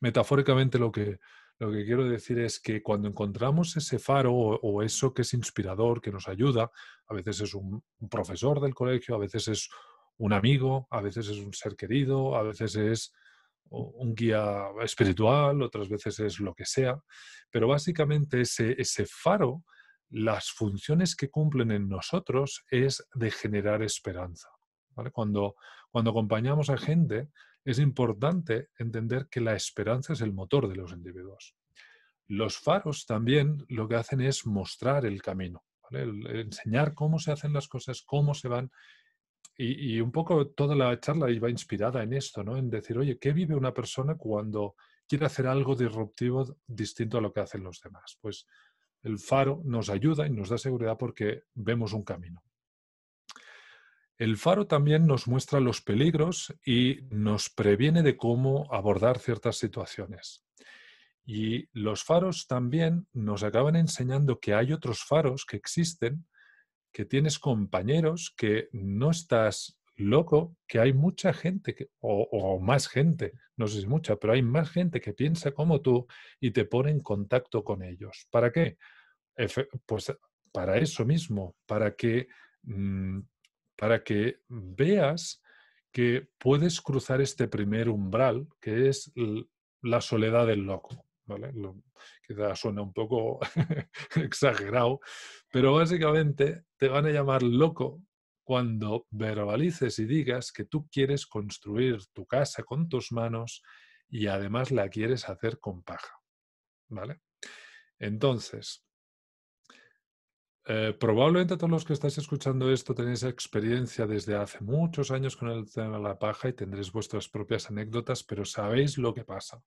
metafóricamente lo que quiero decir es que cuando encontramos ese faro o eso que es inspirador, que nos ayuda, a veces es un profesor del colegio, a veces es un amigo, a veces es un ser querido, a veces es un guía espiritual, otras veces es lo que sea, pero básicamente ese faro, las funciones que cumplen en nosotros es de generar esperanza, ¿vale? Cuando acompañamos a gente, es importante entender que la esperanza es el motor de los individuos. Los faros también lo que hacen es mostrar el camino, ¿vale? Enseñar cómo se hacen las cosas, cómo se van. Y un poco toda la charla iba inspirada en esto, ¿no? En decir, oye, ¿qué vive una persona cuando quiere hacer algo disruptivo distinto a lo que hacen los demás? Pues el faro nos ayuda y nos da seguridad porque vemos un camino. El faro también nos muestra los peligros y nos previene de cómo abordar ciertas situaciones. Y los faros también nos acaban enseñando que hay otros faros que existen, que tienes compañeros, que no estás loco, que hay mucha gente, o más gente, no sé si mucha, pero hay más gente que piensa como tú y te pone en contacto con ellos. ¿Para qué? Pues para eso mismo, para que veas que puedes cruzar este primer umbral, que es la soledad del loco, ¿vale? Quizás suena un poco exagerado, pero básicamente te van a llamar loco cuando verbalices y digas que tú quieres construir tu casa con tus manos y además la quieres hacer con paja, ¿vale? Entonces... probablemente todos los que estáis escuchando esto tenéis experiencia desde hace muchos años con el tema de la paja y tendréis vuestras propias anécdotas, pero sabéis lo que pasa.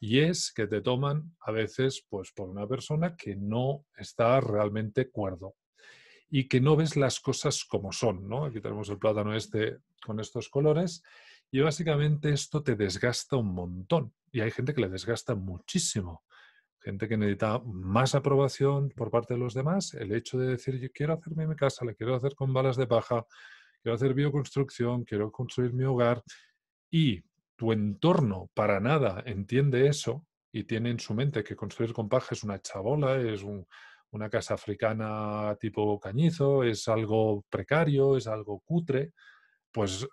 Y es que te toman a veces pues, por una persona que no está realmente cuerdo y que no ves las cosas como son, ¿no? Aquí tenemos el plátano este con estos colores y básicamente esto te desgasta un montón. Y hay gente que le desgasta muchísimo. Gente que necesita más aprobación por parte de los demás. El hecho de decir, yo quiero hacerme mi casa, la quiero hacer con balas de paja, quiero hacer bioconstrucción, quiero construir mi hogar. Y tu entorno para nada entiende eso y tiene en su mente que construir con paja es una chabola, es una casa africana tipo cañizo, es algo precario, es algo cutre. Pues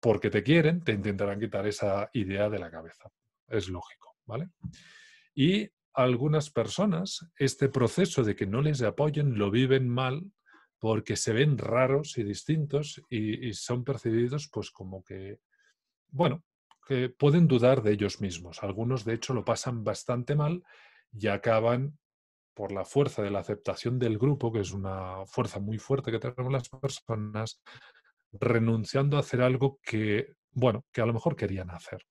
porque te quieren, te intentarán quitar esa idea de la cabeza. Es lógico, ¿vale? Y algunas personas, este proceso de que no les apoyen lo viven mal porque se ven raros y distintos y son percibidos pues como que, bueno, que pueden dudar de ellos mismos. Algunos, de hecho, lo pasan bastante mal y acaban, por la fuerza de la aceptación del grupo, que es una fuerza muy fuerte que tenemos las personas, renunciando a hacer algo que, bueno, que a lo mejor querían hacer.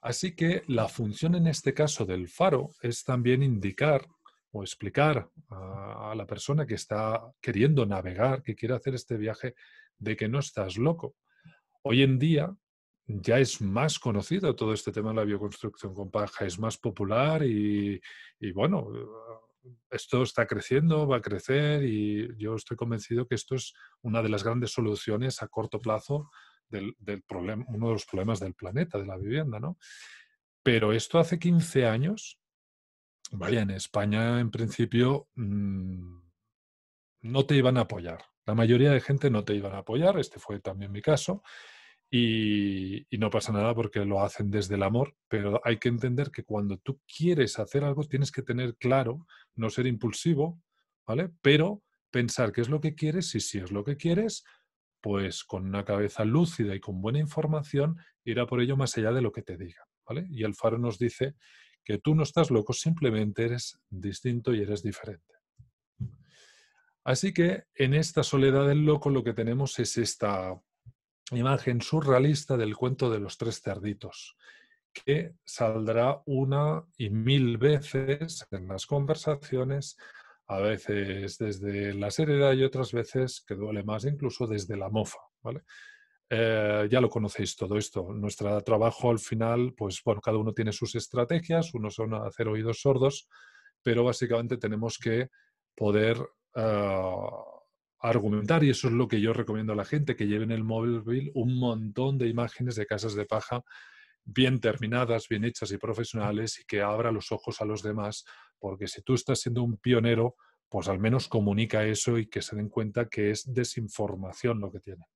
Así que la función en este caso del faro es también indicar o explicar a la persona que está queriendo navegar, que quiere hacer este viaje, de que no estás loco. Hoy en día ya es más conocido todo este tema de la bioconstrucción con paja, es más popular y bueno, esto está creciendo, va a crecer y yo estoy convencido que esto es una de las grandes soluciones a corto plazo del problema, uno de los problemas del planeta, de la vivienda, ¿no? Pero esto hace 15 años, vaya, en España en principio no te iban a apoyar. La mayoría de gente no te iban a apoyar, este fue también mi caso, y no pasa nada porque lo hacen desde el amor, pero hay que entender que cuando tú quieres hacer algo tienes que tener claro, no ser impulsivo, ¿vale? Pero pensar qué es lo que quieres y si es lo que quieres, pues con una cabeza lúcida y con buena información ir a por ello más allá de lo que te digan, ¿vale? Y el faro nos dice que tú no estás loco, simplemente eres distinto y eres diferente. Así que en esta soledad del loco lo que tenemos es esta imagen surrealista del cuento de los tres cerditos, que saldrá una y mil veces en las conversaciones, a veces desde la seriedad y otras veces, que duele más, incluso desde la mofa, ¿vale? Ya lo conocéis todo esto. Nuestro trabajo al final, pues bueno, cada uno tiene sus estrategias, unos son hacer oídos sordos, pero básicamente tenemos que poder argumentar, y eso es lo que yo recomiendo a la gente, que lleven el móvil un montón de imágenes de casas de paja bien terminadas, bien hechas y profesionales, y que abra los ojos a los demás, porque si tú estás siendo un pionero, pues al menos comunica eso y que se den cuenta que es desinformación lo que tienen,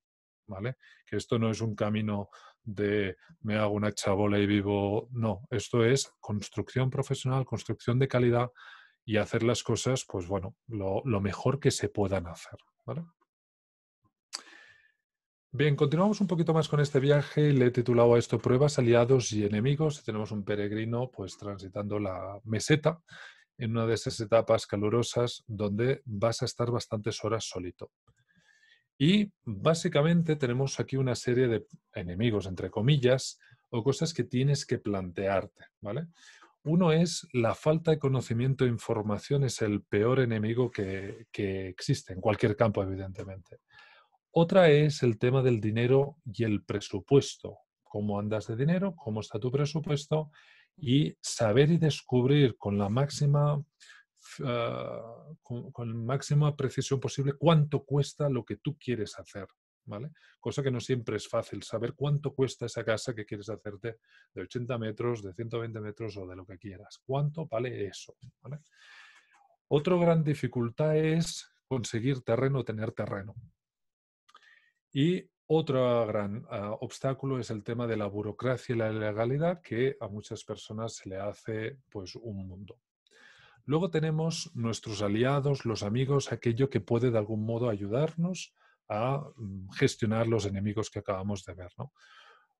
¿vale? Que esto no es un camino de me hago una chabola y vivo, no, esto es construcción profesional, construcción de calidad, y hacer las cosas, pues bueno, lo mejor que se puedan hacer, ¿vale? Bien, continuamos un poquito más con este viaje. Le he titulado a esto Pruebas, Aliados y Enemigos. Tenemos un peregrino pues transitando la meseta en una de esas etapas calurosas donde vas a estar bastantes horas solito. Y básicamente tenemos aquí una serie de enemigos, entre comillas, o cosas que tienes que plantearte, ¿vale? Uno es la falta de conocimiento e información, es el peor enemigo que existe en cualquier campo, evidentemente. Otra es el tema del dinero y el presupuesto. ¿Cómo andas de dinero? ¿Cómo está tu presupuesto? Y saber y descubrir con la máxima, con máxima precisión posible cuánto cuesta lo que tú quieres hacer, ¿vale? Cosa que no siempre es fácil, saber cuánto cuesta esa casa que quieres hacerte de 80 metros, de 120 metros o de lo que quieras. ¿Cuánto vale eso? ¿Vale? Otra gran dificultad es conseguir terreno o tener terreno. Y otro gran obstáculo es el tema de la burocracia y la ilegalidad, que a muchas personas se le hace pues, un mundo. Luego tenemos nuestros aliados, los amigos, aquello que puede de algún modo ayudarnos a gestionar los enemigos que acabamos de ver, ¿no?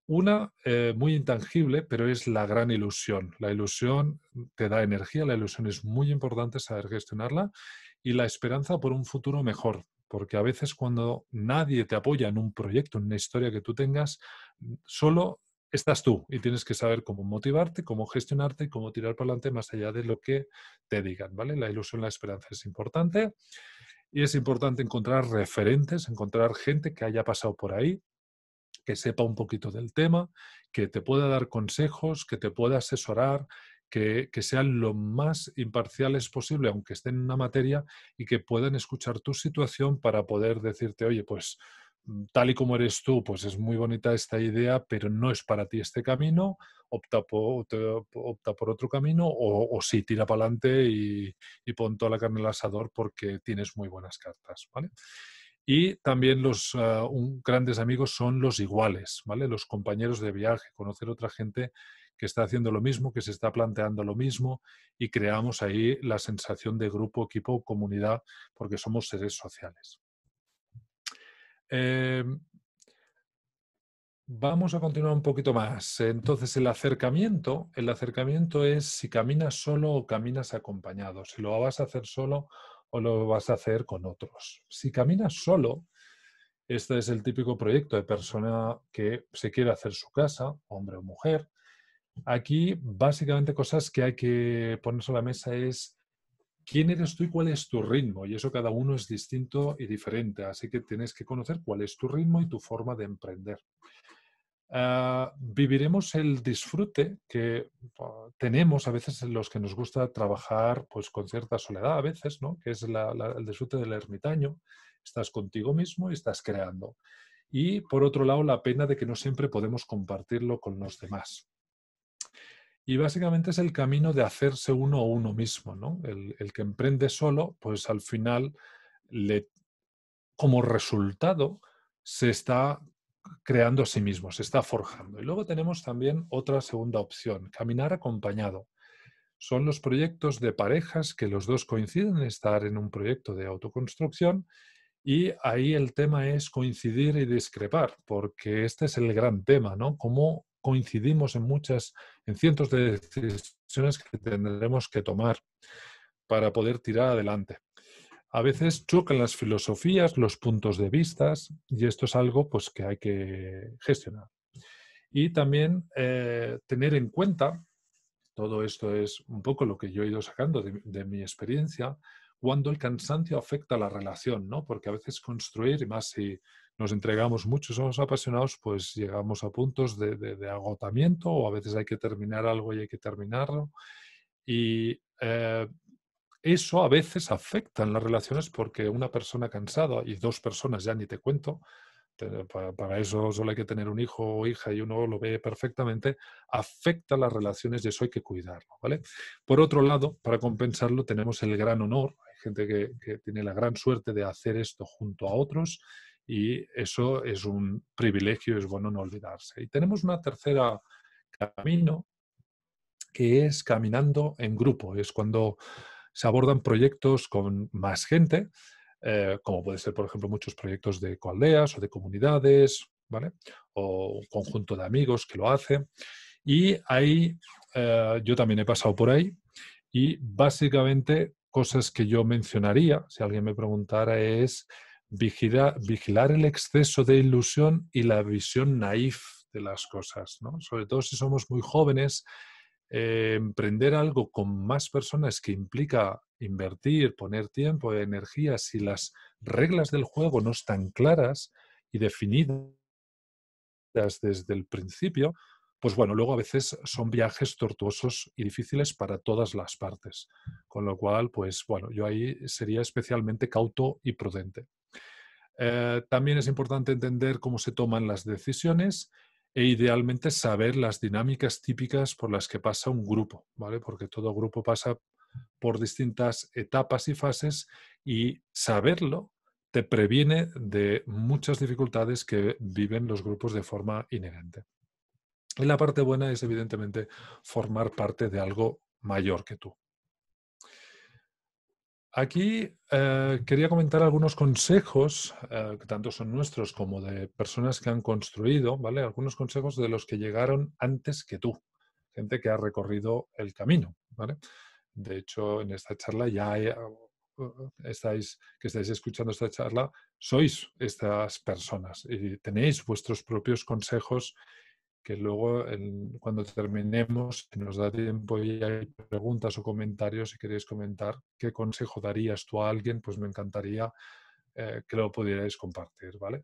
Una muy intangible, pero es la gran ilusión. La ilusión te da energía, la ilusión es muy importante saber gestionarla, y la esperanza por un futuro mejor, porque a veces cuando nadie te apoya en un proyecto, en una historia que tú tengas, solo estás tú y tienes que saber cómo motivarte, cómo gestionarte y cómo tirar para adelante más allá de lo que te digan, ¿vale? La ilusión, la esperanza es importante y es importante encontrar referentes, encontrar gente que haya pasado por ahí, que sepa un poquito del tema, que te pueda dar consejos, que te pueda asesorar, que sean lo más imparciales posible, aunque estén en una materia, y que puedan escuchar tu situación para poder decirte, oye, pues tal y como eres tú, pues es muy bonita esta idea, pero no es para ti este camino, opta por otro camino, o sí, tira para adelante y pon toda la carne al asador porque tienes muy buenas cartas, ¿vale? Y también los grandes amigos son los iguales, ¿vale? Los compañeros de viaje, conocer otra gente que está haciendo lo mismo, que se está planteando lo mismo, y creamos ahí la sensación de grupo, equipo, comunidad, porque somos seres sociales. Vamos a continuar un poquito más. Entonces, el acercamiento es si caminas solo o caminas acompañado, si lo vas a hacer solo o lo vas a hacer con otros. Si caminas solo, este es el típico proyecto de persona que se quiere hacer su casa, hombre o mujer. Aquí, básicamente, cosas que hay que poner sobre la mesa es quién eres tú y cuál es tu ritmo. Y eso cada uno es distinto y diferente. Así que tienes que conocer cuál es tu ritmo y tu forma de emprender. Viviremos el disfrute que tenemos a veces los que nos gusta trabajar pues, con cierta soledad a veces, ¿no? Que es el disfrute del ermitaño. Estás contigo mismo y estás creando. Y, por otro lado, la pena de que no siempre podemos compartirlo con los demás. Y básicamente es el camino de hacerse uno o uno mismo, ¿no? El que emprende solo, pues al final, como resultado, se está creando a sí mismo, se está forjando. Y luego tenemos también otra segunda opción, caminar acompañado. Son los proyectos de parejas que los dos coinciden en estar en un proyecto de autoconstrucción y ahí el tema es coincidir y discrepar, porque este es el gran tema, ¿no? Cómo coincidimos en cientos de decisiones que tendremos que tomar para poder tirar adelante. A veces chocan las filosofías, los puntos de vista, y esto es algo pues, que hay que gestionar. Y también tener en cuenta, todo esto es un poco lo que yo he ido sacando de mi experiencia, cuando el cansancio afecta a la relación, ¿no? Porque a veces construir, y más si nos entregamos mucho, somos apasionados, pues llegamos a puntos de agotamiento o a veces hay que terminar algo y hay que terminarlo. Y eso a veces afecta en las relaciones porque una persona cansada y dos personas, ya ni te cuento, para eso solo hay que tener un hijo o hija y uno lo ve perfectamente, afecta las relaciones y eso hay que cuidarlo, ¿vale? Por otro lado, para compensarlo, tenemos el gran honor, hay gente que tiene la gran suerte de hacer esto junto a otros y eso es un privilegio, es bueno no olvidarse. Y tenemos una tercera camino que es caminando en grupo, es cuando se abordan proyectos con más gente, como puede ser, por ejemplo, muchos proyectos de coaldeas o de comunidades, ¿vale? O un conjunto de amigos que lo hace. Y ahí yo también he pasado por ahí y básicamente cosas que yo mencionaría, si alguien me preguntara, es vigilar el exceso de ilusión y la visión naif de las cosas, ¿no? Sobre todo si somos muy jóvenes, emprender algo con más personas que implica invertir, poner tiempo, energía, si las reglas del juego no están claras y definidas desde el principio, pues bueno, luego a veces son viajes tortuosos y difíciles para todas las partes. Con lo cual, pues bueno, yo ahí sería especialmente cauto y prudente. También es importante entender cómo se toman las decisiones e idealmente saber las dinámicas típicas por las que pasa un grupo, ¿vale? Porque todo grupo pasa por distintas etapas y fases y saberlo te previene de muchas dificultades que viven los grupos de forma inherente. Y la parte buena es, evidentemente, formar parte de algo mayor que tú. Aquí quería comentar algunos consejos, que tanto son nuestros como de personas que han construido, ¿vale? Algunos consejos de los que llegaron antes que tú, gente que ha recorrido el camino, ¿vale? De hecho, en esta charla que estáis escuchando esta charla, sois estas personas y tenéis vuestros propios consejos que luego cuando terminemos, si nos da tiempo y hay preguntas o comentarios, si queréis comentar qué consejo darías tú a alguien, pues me encantaría que lo pudierais compartir, ¿vale?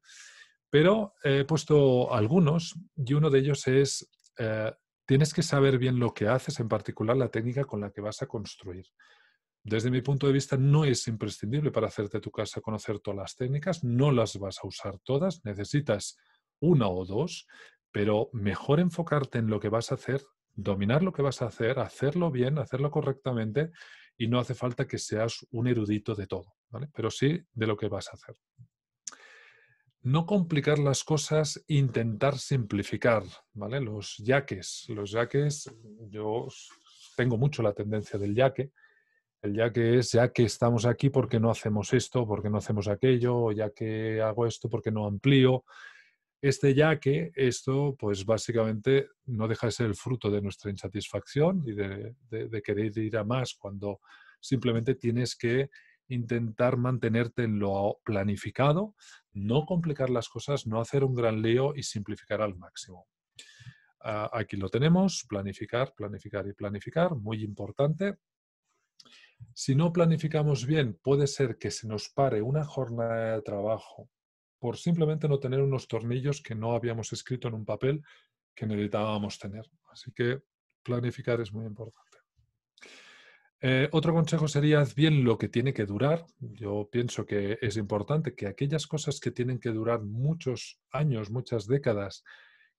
Pero he puesto algunos y uno de ellos es, tienes que saber bien lo que haces, en particular la técnica con la que vas a construir. Desde mi punto de vista no es imprescindible para hacerte tu casa conocer todas las técnicas, no las vas a usar todas, necesitas una o dos, pero mejor enfocarte en lo que vas a hacer, dominar lo que vas a hacer, hacerlo bien, hacerlo correctamente y no hace falta que seas un erudito de todo, ¿vale? Pero sí de lo que vas a hacer. No complicar las cosas, intentar simplificar, ¿vale? Los yaques. Los yaques, yo tengo mucho la tendencia del yaque. El ya que es, ya que estamos aquí, ¿por qué no hacemos esto? ¿Por qué no hacemos aquello? ¿Ya que hago esto? ¿Por qué no amplío? Este ya que, esto, pues básicamente no deja de ser el fruto de nuestra insatisfacción y de querer ir a más cuando simplemente tienes que intentar mantenerte en lo planificado, no complicar las cosas, no hacer un gran lío y simplificar al máximo. Aquí lo tenemos, planificar, planificar y planificar, muy importante. Si no planificamos bien, puede ser que se nos pare una jornada de trabajo por simplemente no tener unos tornillos que no habíamos escrito en un papel que necesitábamos tener. Así que planificar es muy importante. Otro consejo sería, haz bien lo que tiene que durar. Yo pienso que es importante que aquellas cosas que tienen que durar muchos años, muchas décadas,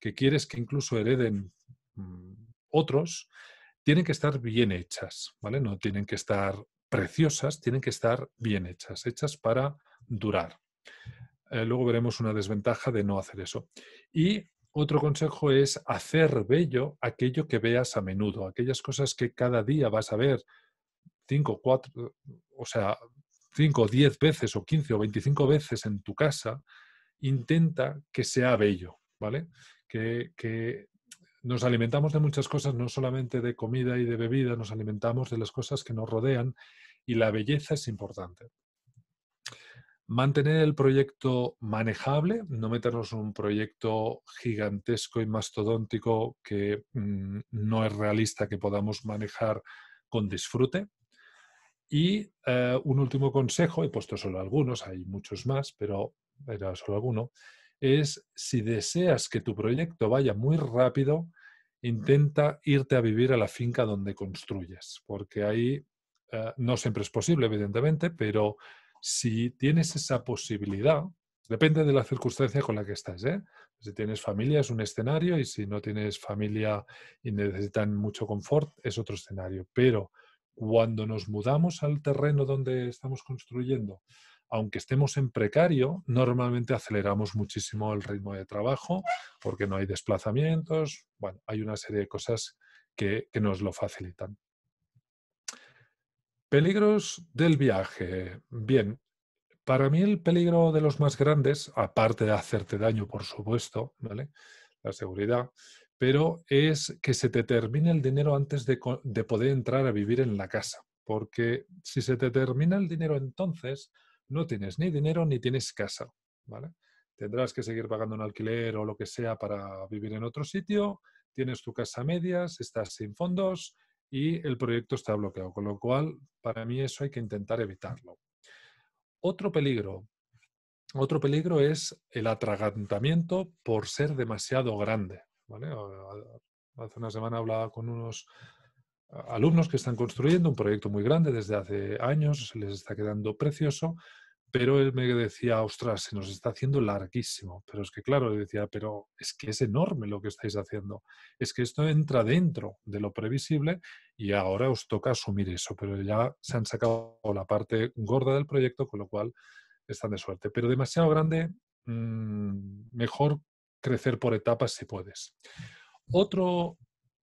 que quieres que incluso hereden otros, tienen que estar bien hechas, ¿vale? No tienen que estar preciosas, tienen que estar bien hechas, hechas para durar. Luego veremos una desventaja de no hacer eso. Y otro consejo es hacer bello aquello que veas a menudo, aquellas cosas que cada día vas a ver 5 o 10 veces o 15 o 25 veces en tu casa, intenta que sea bello, ¿vale? Que nos alimentamos de muchas cosas, no solamente de comida y de bebida, nos alimentamos de las cosas que nos rodean y la belleza es importante. Mantener el proyecto manejable, no meternos en un proyecto gigantesco y mastodóntico que no es realista que podamos manejar con disfrute. Y un último consejo, he puesto solo algunos, hay muchos más, pero era solo alguno, es si deseas que tu proyecto vaya muy rápido, intenta irte a vivir a la finca donde construyes, porque ahí no siempre es posible, evidentemente, pero si tienes esa posibilidad, depende de la circunstancia con la que estás, ¿eh? Si tienes familia es un escenario y si no tienes familia y necesitan mucho confort es otro escenario, pero cuando nos mudamos al terreno donde estamos construyendo, aunque estemos en precario, normalmente aceleramos muchísimo el ritmo de trabajo porque no hay desplazamientos. Bueno, hay una serie de cosas que nos lo facilitan. Peligros del viaje. Bien, para mí el peligro de los más grandes, aparte de hacerte daño, por supuesto, ¿vale? La seguridad, pero es que se te termine el dinero antes de poder entrar a vivir en la casa. Porque si se te termina el dinero entonces, no tienes ni dinero ni tienes casa, ¿vale? Tendrás que seguir pagando un alquiler o lo que sea para vivir en otro sitio, tienes tu casa a medias, estás sin fondos y el proyecto está bloqueado, con lo cual para mí eso hay que intentar evitarlo. Otro peligro es el atragantamiento por ser demasiado grande, ¿vale? Hace una semana hablaba con unos alumnos que están construyendo un proyecto muy grande desde hace años, les está quedando precioso, pero él me decía, ostras, se nos está haciendo larguísimo. Pero es que claro, le decía, pero es que es enorme lo que estáis haciendo. Es que esto entra dentro de lo previsible y ahora os toca asumir eso. Pero ya se han sacado la parte gorda del proyecto, con lo cual están de suerte. Pero demasiado grande, mejor crecer por etapas si puedes. Otro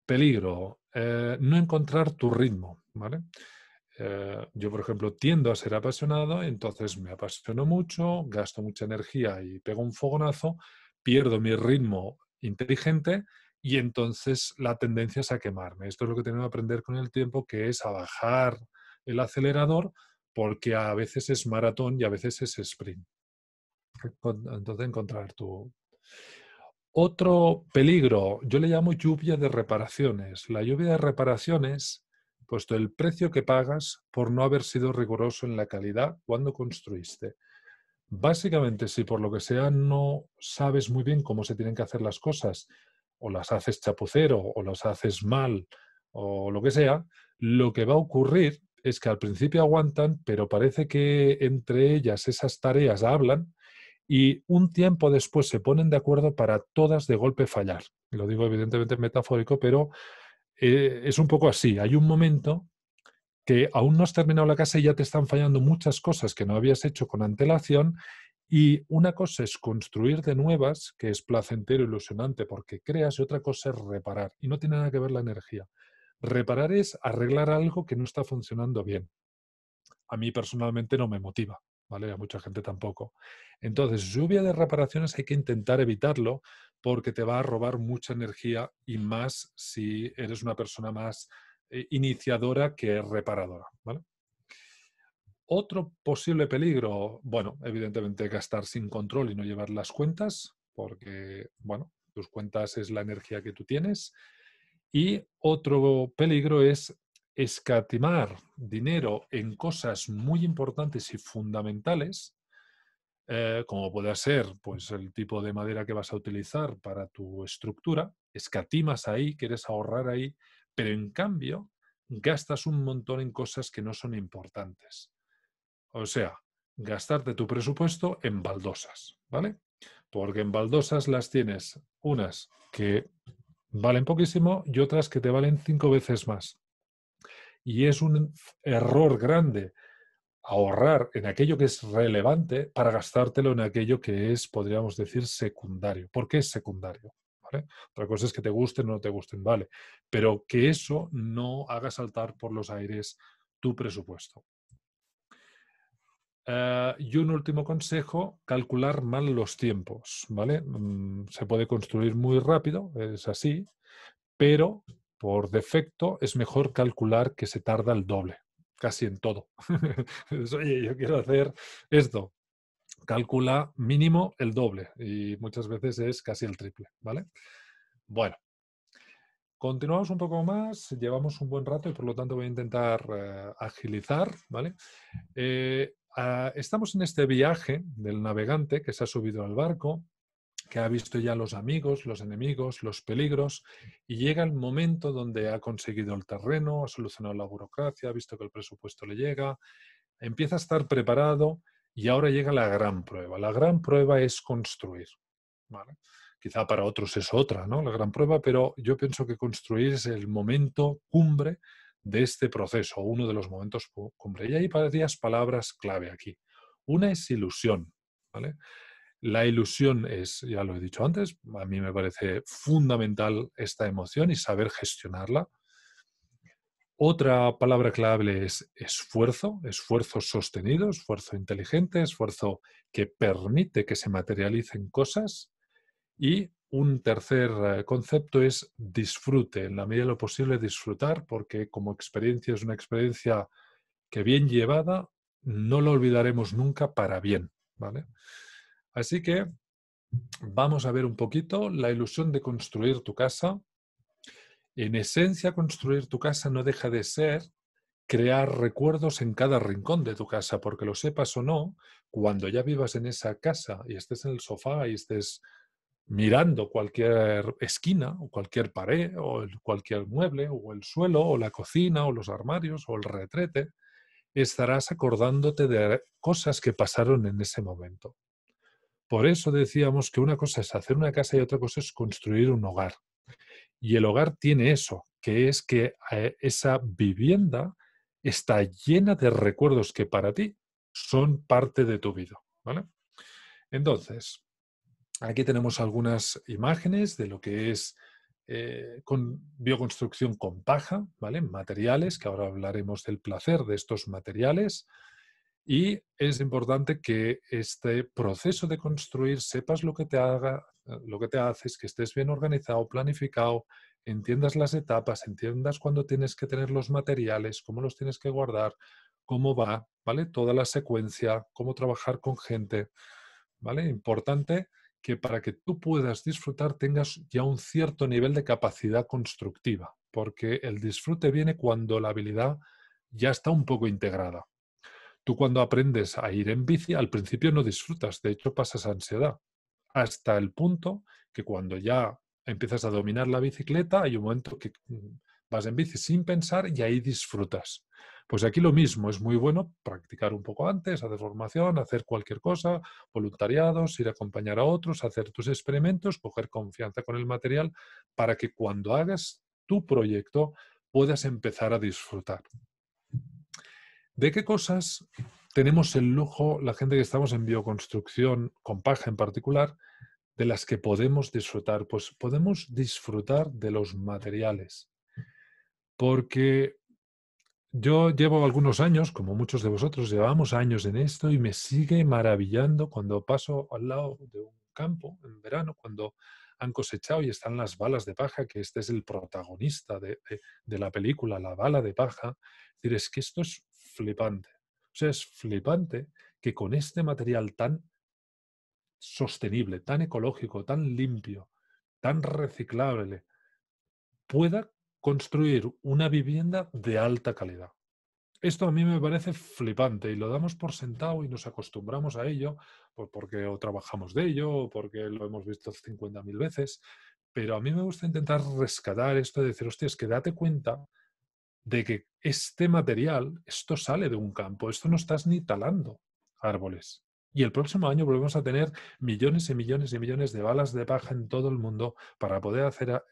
peligro, no encontrar tu ritmo, ¿vale? Yo, por ejemplo, tiendo a ser apasionado, entonces me apasiono mucho, gasto mucha energía y pego un fogonazo, pierdo mi ritmo inteligente y entonces la tendencia es a quemarme. Esto es lo que tenemos que aprender con el tiempo, que es a bajar el acelerador porque a veces es maratón y a veces es sprint. Entonces encontrar tu... Otro peligro, yo le llamo lluvia de reparaciones. La lluvia de reparaciones, puesto el precio que pagas por no haber sido riguroso en la calidad cuando construiste. Básicamente, si por lo que sea no sabes muy bien cómo se tienen que hacer las cosas, o las haces chapucero, o las haces mal, o lo que sea, lo que va a ocurrir es que al principio aguantan, pero parece que entre ellas esas tareas hablan y un tiempo después se ponen de acuerdo para todas de golpe fallar. Lo digo evidentemente metafórico, pero es un poco así. Hay un momento que aún no has terminado la casa y ya te están fallando muchas cosas que no habías hecho con antelación, y una cosa es construir de nuevas, que es placentero, ilusionante, porque creas, y otra cosa es reparar, y no tiene nada que ver la energía. Reparar es arreglar algo que no está funcionando bien. A mí personalmente no me motiva, ¿vale? A mucha gente tampoco. Entonces, lluvia de reparaciones hay que intentar evitarlo porque te va a robar mucha energía, y más si eres una persona más iniciadora que reparadora, ¿vale? Otro posible peligro, bueno, evidentemente gastar sin control y no llevar las cuentas, porque, bueno, tus cuentas es la energía que tú tienes. Y otro peligro es escatimar dinero en cosas muy importantes y fundamentales, como puede ser pues, el tipo de madera que vas a utilizar para tu estructura. Escatimas ahí, quieres ahorrar ahí, pero en cambio gastas un montón en cosas que no son importantes. O sea, gastarte tu presupuesto en baldosas, ¿vale? Porque en baldosas las tienes unas que valen poquísimo y otras que te valen 5 veces más. Y es un error grande ahorrar en aquello que es relevante para gastártelo en aquello que es, podríamos decir, secundario. ¿Por qué es secundario? ¿Vale? Otra cosa es que te gusten o no te gusten, vale. Pero que eso no haga saltar por los aires tu presupuesto. Y un último consejo, calcular mal los tiempos, ¿vale? Se puede construir muy rápido, es así, pero por defecto es mejor calcular que se tarda el doble, casi en todo. Oye, yo quiero hacer esto. Calcula mínimo el doble y muchas veces es casi el triple, ¿vale? Bueno, continuamos un poco más, llevamos un buen rato y por lo tanto voy a intentar agilizar, ¿vale? Estamos en este viaje del navegante que se ha subido al barco, que ha visto ya los amigos, los enemigos, los peligros, y llega el momento donde ha conseguido el terreno, ha solucionado la burocracia, ha visto que el presupuesto le llega, empieza a estar preparado y ahora llega la gran prueba. La gran prueba es construir, ¿vale? Quizá para otros es otra, ¿no? La gran prueba, pero yo pienso que construir es el momento cumbre de este proceso, uno de los momentos cumbre. Y hay varias palabras clave aquí. Una es ilusión, ¿vale? La ilusión es, ya lo he dicho antes, a mí me parece fundamental esta emoción y saber gestionarla. Otra palabra clave es esfuerzo, esfuerzo sostenido, esfuerzo inteligente, esfuerzo que permite que se materialicen cosas. Y un tercer concepto es disfrute, en la medida de lo posible disfrutar, porque como experiencia es una experiencia que bien llevada no lo olvidaremos nunca para bien, ¿vale? Así que vamos a ver un poquito la ilusión de construir tu casa. En esencia, construir tu casa no deja de ser crear recuerdos en cada rincón de tu casa, porque lo sepas o no, cuando ya vivas en esa casa y estés en el sofá y estés mirando cualquier esquina o cualquier pared o cualquier mueble o el suelo o la cocina o los armarios o el retrete, estarás acordándote de cosas que pasaron en ese momento. Por eso decíamos que una cosa es hacer una casa y otra cosa es construir un hogar. Y el hogar tiene eso, que es que esa vivienda está llena de recuerdos que para ti son parte de tu vida, ¿vale? Entonces, aquí tenemos algunas imágenes de lo que es bioconstrucción con paja, ¿vale? Materiales, que ahora hablaremos del placer de estos materiales. Y es importante que este proceso de construir sepas lo que te haces, que estés bien organizado, planificado, entiendas las etapas, entiendas cuándo tienes que tener los materiales, cómo los tienes que guardar, cómo va, ¿vale? Toda la secuencia, cómo trabajar con gente, ¿vale? Importante que para que tú puedas disfrutar tengas ya un cierto nivel de capacidad constructiva, porque el disfrute viene cuando la habilidad ya está un poco integrada. Tú cuando aprendes a ir en bici, al principio no disfrutas, de hecho pasas ansiedad, hasta el punto que cuando ya empiezas a dominar la bicicleta, hay un momento que vas en bici sin pensar y ahí disfrutas. Pues aquí lo mismo, es muy bueno practicar un poco antes, hacer formación, hacer cualquier cosa, voluntariados, ir a acompañar a otros, hacer tus experimentos, coger confianza con el material para que cuando hagas tu proyecto puedas empezar a disfrutar. ¿De qué cosas tenemos el lujo, la gente que estamos en bioconstrucción, con paja en particular, de las que podemos disfrutar? Pues podemos disfrutar de los materiales, porque yo llevo algunos años, como muchos de vosotros, llevamos años en esto y me sigue maravillando cuando paso al lado de un campo en verano, cuando han cosechado y están las balas de paja, que este es el protagonista de la película, la bala de paja. Es decir, es que esto es flipante. O sea, es flipante que con este material tan sostenible, tan ecológico, tan limpio, tan reciclable, pueda construir una vivienda de alta calidad. Esto a mí me parece flipante y lo damos por sentado y nos acostumbramos a ello porque o trabajamos de ello o porque lo hemos visto 50.000 veces, pero a mí me gusta intentar rescatar esto de decir, hostia, es que date cuenta de que este material, esto sale de un campo, esto no estás ni talando árboles. Y el próximo año volvemos a tener millones y millones y millones de balas de paja en todo el mundo para poder hacer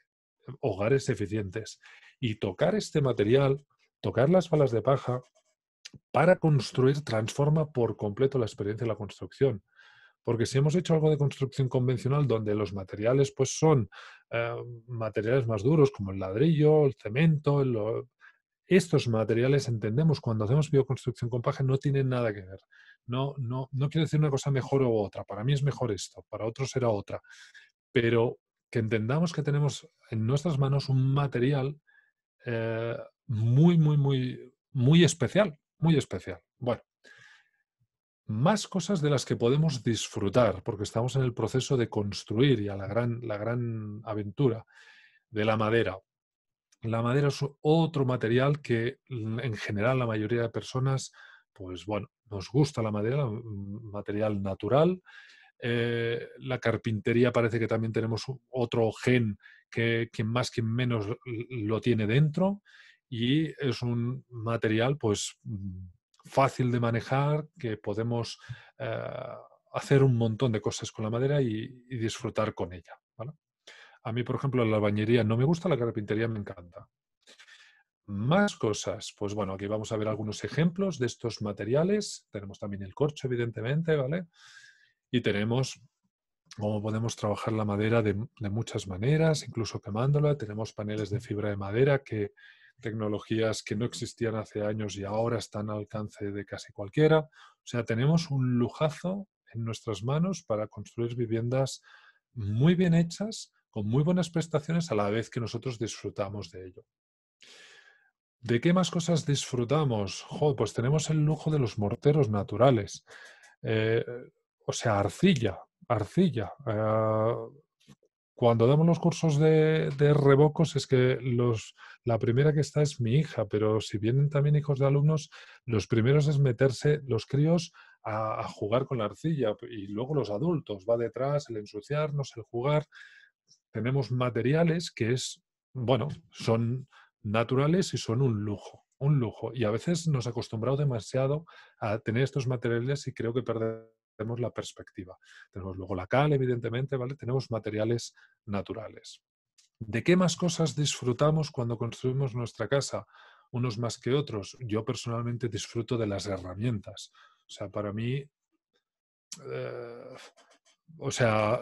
hogares eficientes. Y tocar este material, tocar las balas de paja para construir, transforma por completo la experiencia de la construcción. Porque si hemos hecho algo de construcción convencional donde los materiales pues son materiales más duros como el ladrillo, el cemento, estos materiales, entendemos, cuando hacemos bioconstrucción con paja no tienen nada que ver. No quiero decir una cosa mejor u otra. Para mí es mejor esto, para otros será otra. Pero que entendamos que tenemos en nuestras manos un material muy especial, muy especial. Bueno, más cosas de las que podemos disfrutar, porque estamos en el proceso de construir ya la gran aventura de la madera. La madera es otro material que en general la mayoría de personas, pues bueno, nos gusta la madera, material natural. La carpintería parece que también tenemos otro gen que quien más, quien menos lo tiene dentro, y es un material pues fácil de manejar, que podemos hacer un montón de cosas con la madera y disfrutar con ella, ¿vale? A mí, por ejemplo, la albañería no me gusta, la carpintería me encanta. Más cosas, pues bueno, aquí vamos a ver algunos ejemplos de estos materiales. Tenemos también el corcho, evidentemente, ¿vale? Y tenemos cómo podemos trabajar la madera de muchas maneras, incluso quemándola. Tenemos paneles de fibra de madera, que tecnologías que no existían hace años y ahora están al alcance de casi cualquiera. O sea, tenemos un lujazo en nuestras manos para construir viviendas muy bien hechas, con muy buenas prestaciones, a la vez que nosotros disfrutamos de ello. ¿De qué más cosas disfrutamos? ¡Joder! Pues tenemos el lujo de los morteros naturales. O sea, arcilla. Cuando damos los cursos de revocos, es que la primera que está es mi hija, pero si vienen también hijos de alumnos, los primeros es meterse los críos a jugar con la arcilla, y luego los adultos, va detrás el ensuciarnos, el jugar. Tenemos materiales que son naturales y son un lujo. Y a veces nos acostumbramos demasiado a tener estos materiales y creo que perdemos la perspectiva. Tenemos luego la cal, evidentemente, ¿vale? Tenemos materiales naturales. ¿De qué más cosas disfrutamos cuando construimos nuestra casa? Unos más que otros. Yo personalmente disfruto de las herramientas. O sea, para mí...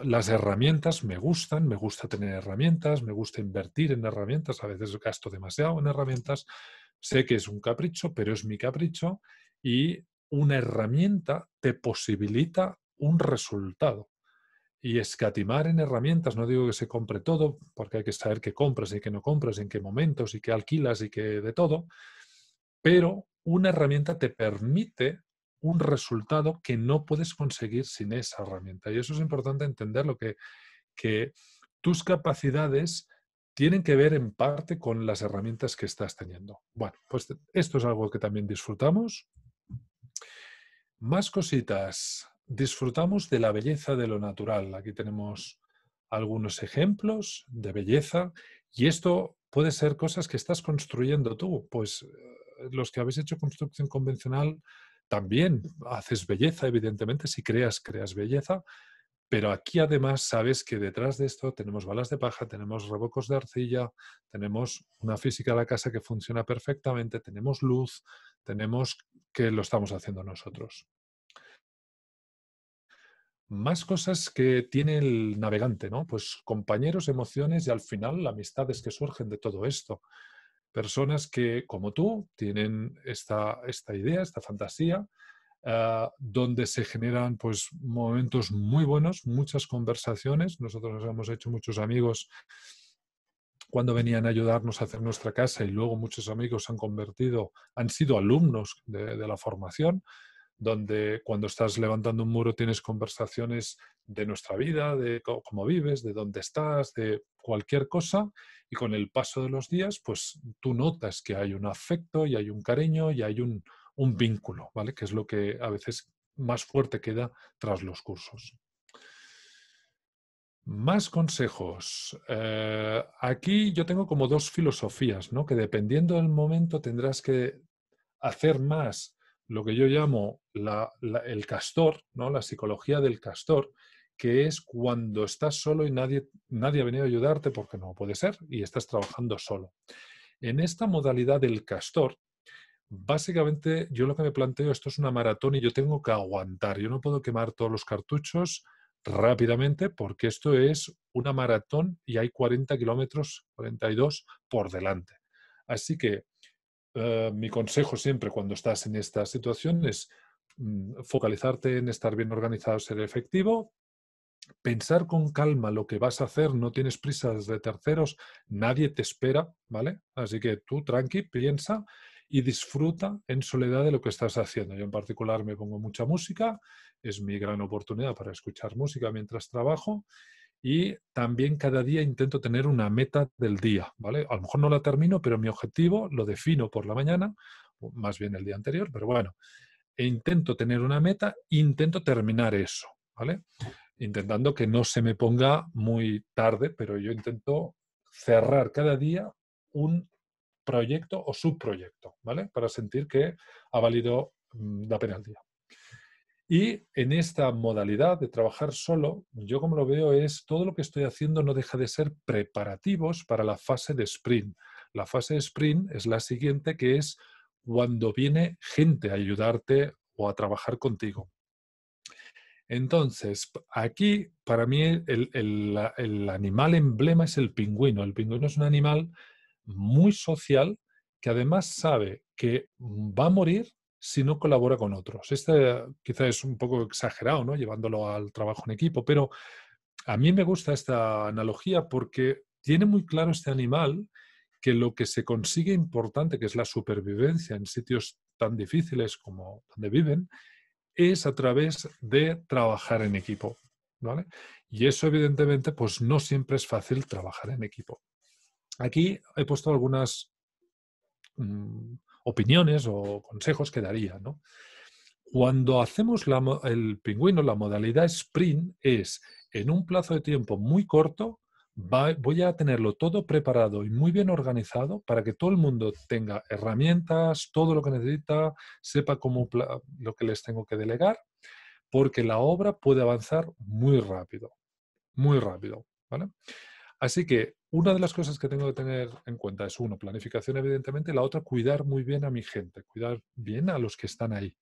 las herramientas me gustan, me gusta tener herramientas, me gusta invertir en herramientas, a veces gasto demasiado en herramientas. Sé que es un capricho, pero es mi capricho, y una herramienta te posibilita un resultado. Y escatimar en herramientas, no digo que se compre todo, porque hay que saber qué compras y qué no compras, en qué momentos y qué alquilas y qué de todo, pero una herramienta te permite un resultado que no puedes conseguir sin esa herramienta. Y eso es importante entender, lo que tus capacidades tienen que ver en parte con las herramientas que estás teniendo. Bueno, pues esto es algo que también disfrutamos. Más cositas. Disfrutamos de la belleza de lo natural. Aquí tenemos algunos ejemplos de belleza. Y esto puede ser cosas que estás construyendo tú. Pues los que habéis hecho construcción convencional también haces belleza, evidentemente. Si creas belleza. Pero aquí además sabes que detrás de esto tenemos balas de paja, tenemos rebocos de arcilla, tenemos una física de la casa que funciona perfectamente, tenemos luz, tenemos que lo estamos haciendo nosotros. Más cosas que tiene el navegante, ¿no? Pues compañeros, emociones y al final amistades que surgen de todo esto. Personas que, como tú, tienen esta idea, esta fantasía, donde se generan pues momentos muy buenos, muchas conversaciones. Nosotros nos hemos hecho muchos amigos cuando venían a ayudarnos a hacer nuestra casa y luego muchos amigos han sido alumnos de la formación, donde cuando estás levantando un muro tienes conversaciones de nuestra vida, de cómo vives, de dónde estás, de cualquier cosa, y con el paso de los días pues tú notas que hay un afecto y hay un cariño y hay un vínculo, ¿vale? Que es lo que a veces más fuerte queda tras los cursos. Más consejos. Aquí yo tengo como dos filosofías, ¿no? Que dependiendo del momento tendrás que hacer más lo que yo llamo el castor, ¿no? La psicología del castor, que es cuando estás solo y nadie ha venido a ayudarte porque no puede ser y estás trabajando solo. En esta modalidad del castor, básicamente, yo lo que me planteo, esto es una maratón y yo tengo que aguantar. Yo no puedo quemar todos los cartuchos rápidamente porque esto es una maratón y hay 40 kilómetros, 42 por delante. Así que mi consejo siempre cuando estás en estas situaciones es focalizarte en estar bien organizado, ser efectivo, pensar con calma lo que vas a hacer, no tienes prisas de terceros, nadie te espera, ¿vale? Así que tú tranqui, piensa y disfruta en soledad de lo que estás haciendo. Yo en particular me pongo mucha música, es mi gran oportunidad para escuchar música mientras trabajo y también cada día intento tener una meta del día, ¿vale? A lo mejor no la termino, pero mi objetivo lo defino por la mañana, más bien el día anterior, pero bueno, intento tener una meta, intento terminar eso, ¿vale? Intentando que no se me ponga muy tarde, pero yo intento cerrar cada día un proyecto o subproyecto, ¿vale? Para sentir que ha valido la pena el día. Y en esta modalidad de trabajar solo, yo como lo veo es todo lo que estoy haciendo no deja de ser preparativos para la fase de sprint. La fase de sprint es la siguiente, que es cuando viene gente a ayudarte o a trabajar contigo. Entonces, aquí para mí el animal emblema es el pingüino. El pingüino es un animal muy social, que además sabe que va a morir si no colabora con otros. Este quizás es un poco exagerado, ¿no? Llevándolo al trabajo en equipo, pero a mí me gusta esta analogía porque tiene muy claro este animal que lo que se consigue importante, que es la supervivencia en sitios tan difíciles como donde viven, es a través de trabajar en equipo, ¿vale? Y eso evidentemente pues no siempre es fácil trabajar en equipo. Aquí he puesto algunas opiniones o consejos que daría, ¿no? Cuando hacemos el pingüino, la modalidad sprint es, en un plazo de tiempo muy corto, voy a tenerlo todo preparado y muy bien organizado para que todo el mundo tenga herramientas, todo lo que necesita, sepa cómo lo que les tengo que delegar, porque la obra puede avanzar muy rápido, ¿vale? Así que una de las cosas que tengo que tener en cuenta es, uno, planificación, evidentemente, la otra, cuidar muy bien a mi gente, cuidar bien a los que están ahí.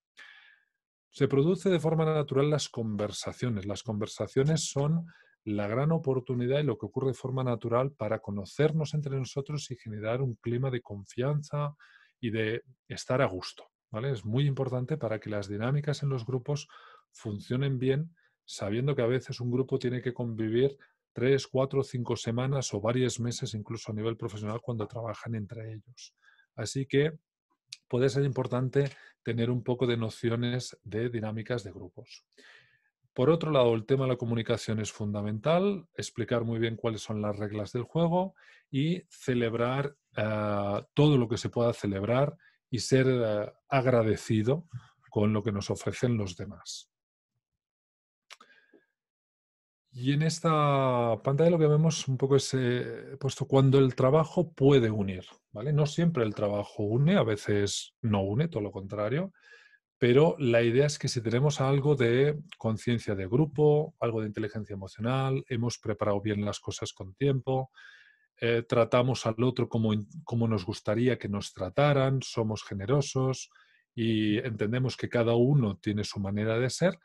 Se produce de forma natural las conversaciones. Las conversaciones son la gran oportunidad y lo que ocurre de forma natural para conocernos entre nosotros y generar un clima de confianza y de estar a gusto, ¿vale? Es muy importante para que las dinámicas en los grupos funcionen bien, sabiendo que a veces un grupo tiene que convivir 3, 4, 5 semanas o varios meses, incluso a nivel profesional, cuando trabajan entre ellos. Así que puede ser importante tener un poco de nociones de dinámicas de grupos. Por otro lado, el tema de la comunicación es fundamental, explicar muy bien cuáles son las reglas del juego y celebrar todo lo que se pueda celebrar y ser agradecido con lo que nos ofrecen los demás. Y en esta pantalla lo que vemos un poco es puesto cuando el trabajo puede unir, ¿vale? No siempre el trabajo une, a veces no une, todo lo contrario, pero la idea es que si tenemos algo de conciencia de grupo, algo de inteligencia emocional, hemos preparado bien las cosas con tiempo, tratamos al otro como nos gustaría que nos trataran, somos generosos y entendemos que cada uno tiene su manera de ser,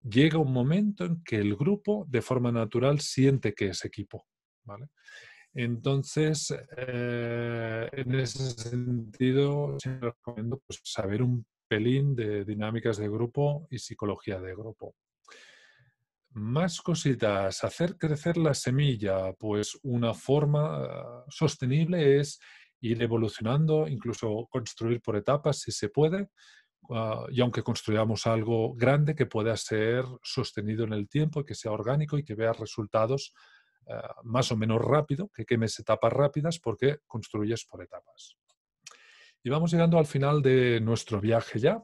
llega un momento en que el grupo, de forma natural, siente que es equipo, ¿vale? Entonces, en ese sentido, siempre recomiendo pues, saber un pelín de dinámicas de grupo y psicología de grupo. Más cositas. Hacer crecer la semilla. Pues una forma sostenible es ir evolucionando, incluso construir por etapas si se puede. Y aunque construyamos algo grande que pueda ser sostenido en el tiempo, que sea orgánico y que vea resultados más o menos rápido, que quemes etapas rápidas porque construyes por etapas. Y vamos llegando al final de nuestro viaje ya.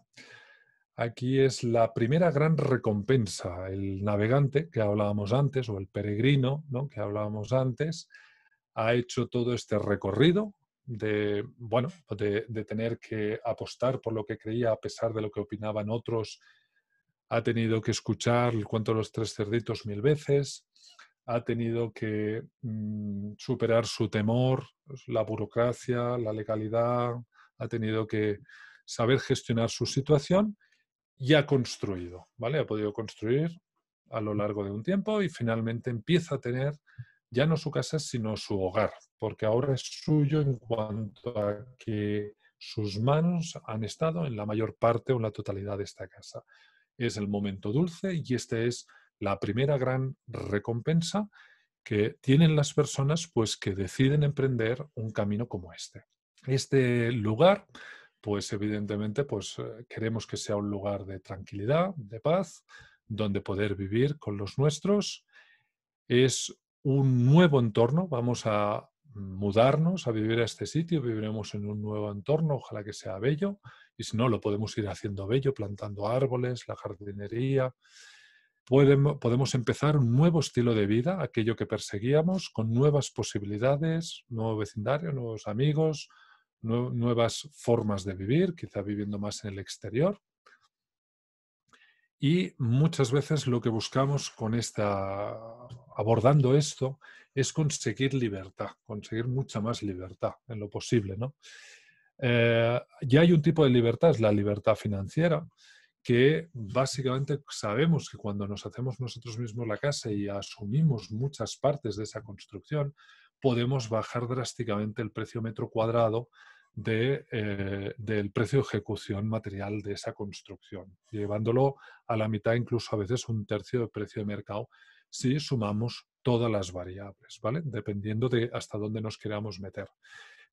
Aquí es la primera gran recompensa, el navegante que hablábamos antes, o el peregrino, ¿no?, que hablábamos antes, ha hecho todo este recorrido. De tener que apostar por lo que creía a pesar de lo que opinaban otros, ha tenido que escuchar el cuento de los tres cerditos 1000 veces, ha tenido que superar su temor, la burocracia, la legalidad, ha tenido que saber gestionar su situación y ha construido, ¿vale? Ha podido construir a lo largo de un tiempo y finalmente empieza a tener ya no su casa, sino su hogar, porque ahora es suyo en cuanto a que sus manos han estado en la mayor parte o en la totalidad de esta casa. Es el momento dulce y esta es la primera gran recompensa que tienen las personas pues, que deciden emprender un camino como este. Este lugar, pues evidentemente, pues, queremos que sea un lugar de tranquilidad, de paz, donde poder vivir con los nuestros. Es un nuevo entorno, vamos a mudarnos, a vivir a este sitio, viviremos en un nuevo entorno, ojalá que sea bello, y si no, lo podemos ir haciendo bello, plantando árboles, la jardinería. Podemos empezar un nuevo estilo de vida, aquello que perseguíamos, con nuevas posibilidades, nuevo vecindario, nuevos amigos, nuevas formas de vivir, quizá viviendo más en el exterior. Y muchas veces lo que buscamos con abordando esto es conseguir libertad, conseguir mucha más libertad en lo posible, ¿no? Ya hay un tipo de libertad, es la libertad financiera, que básicamente sabemos que cuando nos hacemos nosotros mismos la casa y asumimos muchas partes de esa construcción, podemos bajar drásticamente el precio metro cuadrado del precio de ejecución material de esa construcción, llevándolo a la mitad, incluso a veces 1/3 del precio de mercado, si sumamos todas las variables, ¿vale? Dependiendo de hasta dónde nos queramos meter.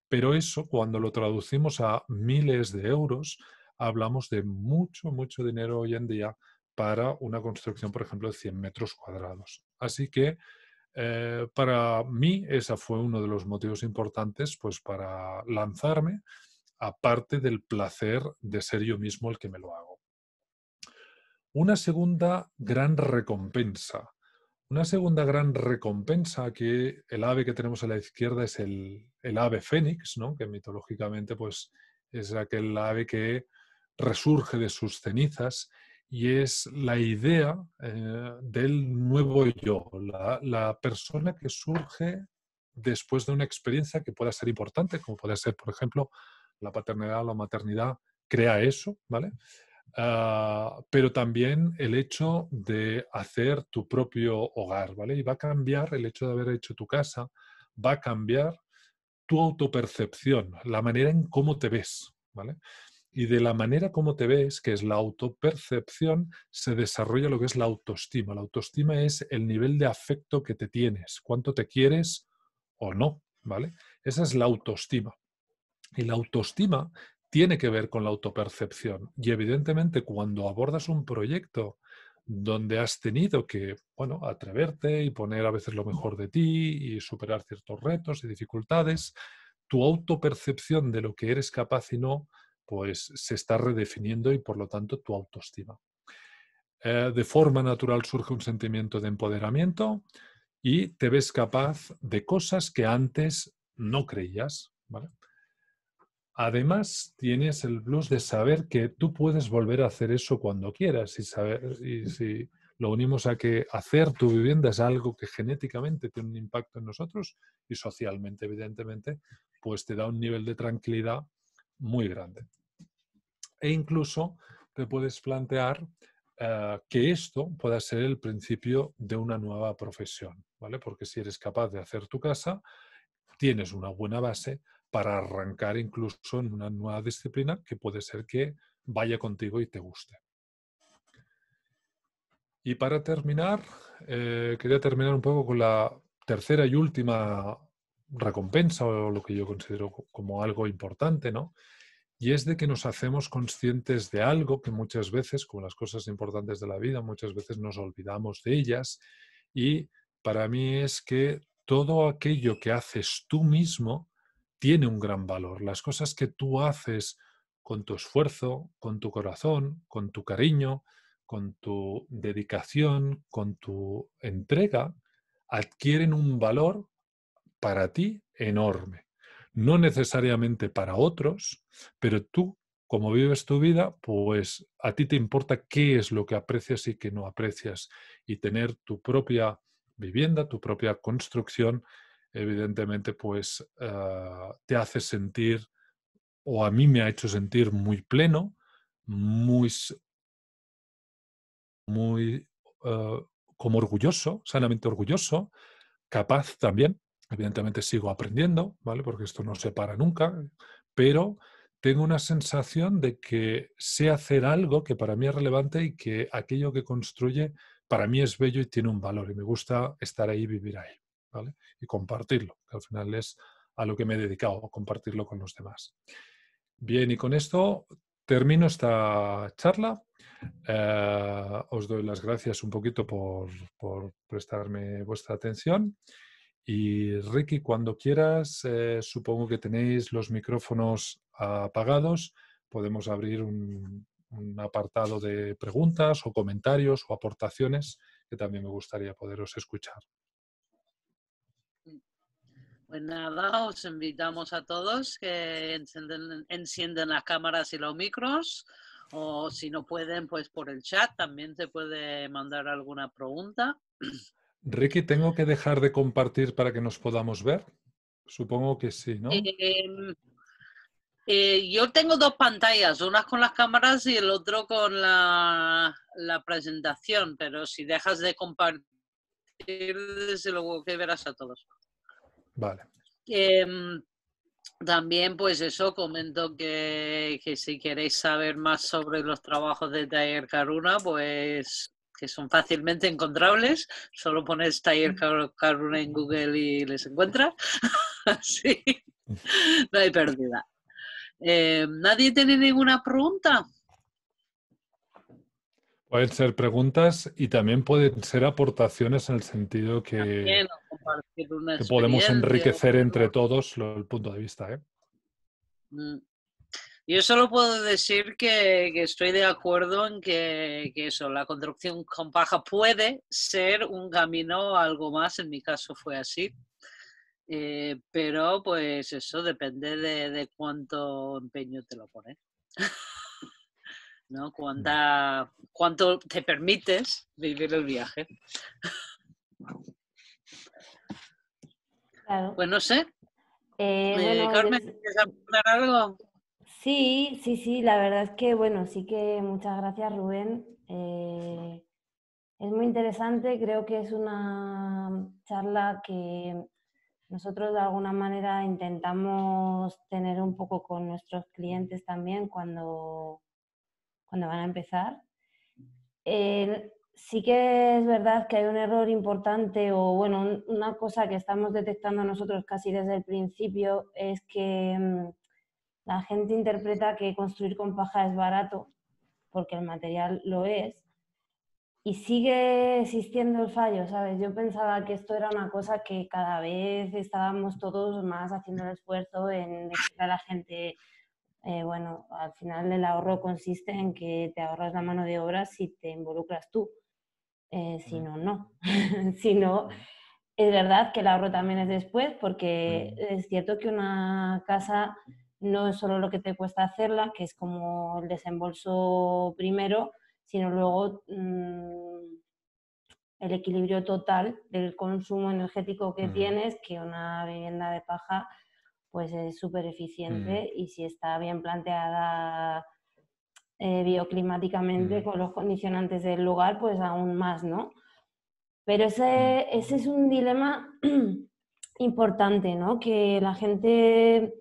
Pero eso, cuando lo traducimos a miles de euros, hablamos de mucho, mucho dinero hoy en día para una construcción, por ejemplo, de 100 metros cuadrados. Así que, para mí, ese fue uno de los motivos importantes pues, para lanzarme, aparte del placer de ser yo mismo el que me lo hago. Una segunda gran recompensa. Una segunda gran recompensa, que el ave que tenemos a la izquierda es el ave fénix, ¿no?, que mitológicamente pues, es aquel ave que resurge de sus cenizas. Y es la idea del nuevo yo, la persona que surge después de una experiencia que pueda ser importante, como puede ser, por ejemplo, la paternidad o la maternidad, crea eso, ¿vale? Pero también el hecho de hacer tu propio hogar, ¿vale? Y va a cambiar el hecho de haber hecho tu casa, va a cambiar tu autopercepción, la manera en cómo te ves, ¿vale? Y de la manera como te ves, que es la autopercepción, se desarrolla lo que es la autoestima. La autoestima es el nivel de afecto que te tienes, cuánto te quieres o no, ¿vale? Esa es la autoestima. Y la autoestima tiene que ver con la autopercepción. Y evidentemente cuando abordas un proyecto donde has tenido que, bueno, atreverte y poner a veces lo mejor de ti y superar ciertos retos y dificultades, tu autopercepción de lo que eres capaz y no, pues se está redefiniendo y por lo tanto tu autoestima. De forma natural surge un sentimiento de empoderamiento y te ves capaz de cosas que antes no creías, ¿vale? Además, tienes el plus de saber que tú puedes volver a hacer eso cuando quieras. Y si lo unimos a que hacer tu vivienda es algo que genéticamente tiene un impacto en nosotros y socialmente, evidentemente, pues te da un nivel de tranquilidad muy grande. E incluso te puedes plantear que esto pueda ser el principio de una nueva profesión, ¿vale? Porque si eres capaz de hacer tu casa, tienes una buena base para arrancar incluso en una nueva disciplina que puede ser que vaya contigo y te guste. Y para terminar, quería terminar un poco con la tercera y última recompensa, o lo que yo considero como algo importante, ¿no? Y es de que nos hacemos conscientes de algo que muchas veces, como las cosas importantes de la vida, muchas veces nos olvidamos de ellas. Y para mí es que todo aquello que haces tú mismo tiene un gran valor. Las cosas que tú haces con tu esfuerzo, con tu corazón, con tu cariño, con tu dedicación, con tu entrega, adquieren un valor para ti enorme. No necesariamente para otros, pero tú, como vives tu vida, pues a ti te importa qué es lo que aprecias y qué no aprecias. Y tener tu propia vivienda, tu propia construcción, evidentemente, pues te hace sentir, o a mí me ha hecho sentir muy pleno, muy orgulloso, sanamente orgulloso, capaz también. Evidentemente sigo aprendiendo, ¿vale? Porque esto no se para nunca, pero tengo una sensación de que sé hacer algo que para mí es relevante y que aquello que construye para mí es bello y tiene un valor. Y me gusta estar ahí, vivir ahí, ¿vale? Y compartirlo, que al final es a lo que me he dedicado, compartirlo con los demás. Bien, y con esto termino esta charla. Os doy las gracias un poquito por prestarme vuestra atención. Y Ricky, cuando quieras, supongo que tenéis los micrófonos apagados, podemos abrir un apartado de preguntas o comentarios o aportaciones que también me gustaría poderos escuchar. Pues nada, os invitamos a todos que enciendan las cámaras y los micros, o si no pueden, pues por el chat también se puede mandar alguna pregunta. Ricky, ¿tengo que dejar de compartir para que nos podamos ver? Supongo que sí, ¿no? Yo tengo dos pantallas, una con las cámaras y el otro con la presentación, pero si dejas de compartir, desde luego que verás a todos. Vale. También, pues eso, comento que si queréis saber más sobre los trabajos de Taller Karuna, pues que son fácilmente encontrables. Solo pones Taller Karuna en Google y les encuentras. Así, no hay pérdida. ¿Nadie tiene ninguna pregunta? Pueden ser preguntas y también pueden ser aportaciones en el sentido que podemos enriquecer entre todos el punto de vista, ¿eh? Yo solo puedo decir que estoy de acuerdo en que eso, la construcción con paja puede ser un camino algo más, en mi caso fue así. Pero pues eso depende de cuánto empeño te lo pones. ¿No? Cuánto te permites vivir el viaje. Claro. Pues no sé. Bueno, Carmen, ¿quieres aportar algo? Sí, la verdad es que, bueno, sí que muchas gracias, Rubén. Es muy interesante, creo que es una charla que nosotros de alguna manera intentamos tener un poco con nuestros clientes también cuando van a empezar. Sí que es verdad que hay un error importante, o bueno, una cosa que estamos detectando nosotros casi desde el principio es que La gente interpreta que construir con paja es barato, porque el material lo es, y sigue existiendo el fallo, ¿sabes? Yo pensaba que esto era una cosa que cada vez estábamos todos más haciendo el esfuerzo en decirle a la gente, bueno, al final el ahorro consiste en que te ahorras la mano de obra si te involucras tú, si no, no. Si no, es verdad que el ahorro también es después, porque es cierto que una casa no es solo lo que te cuesta hacerla, que es como el desembolso primero, sino luego el equilibrio total del consumo energético que tienes, que una vivienda de paja pues es súper eficiente y si está bien planteada bioclimáticamente con los condicionantes del lugar, pues aún más, ¿no? Pero ese es un dilema importante, ¿no? Que la gente,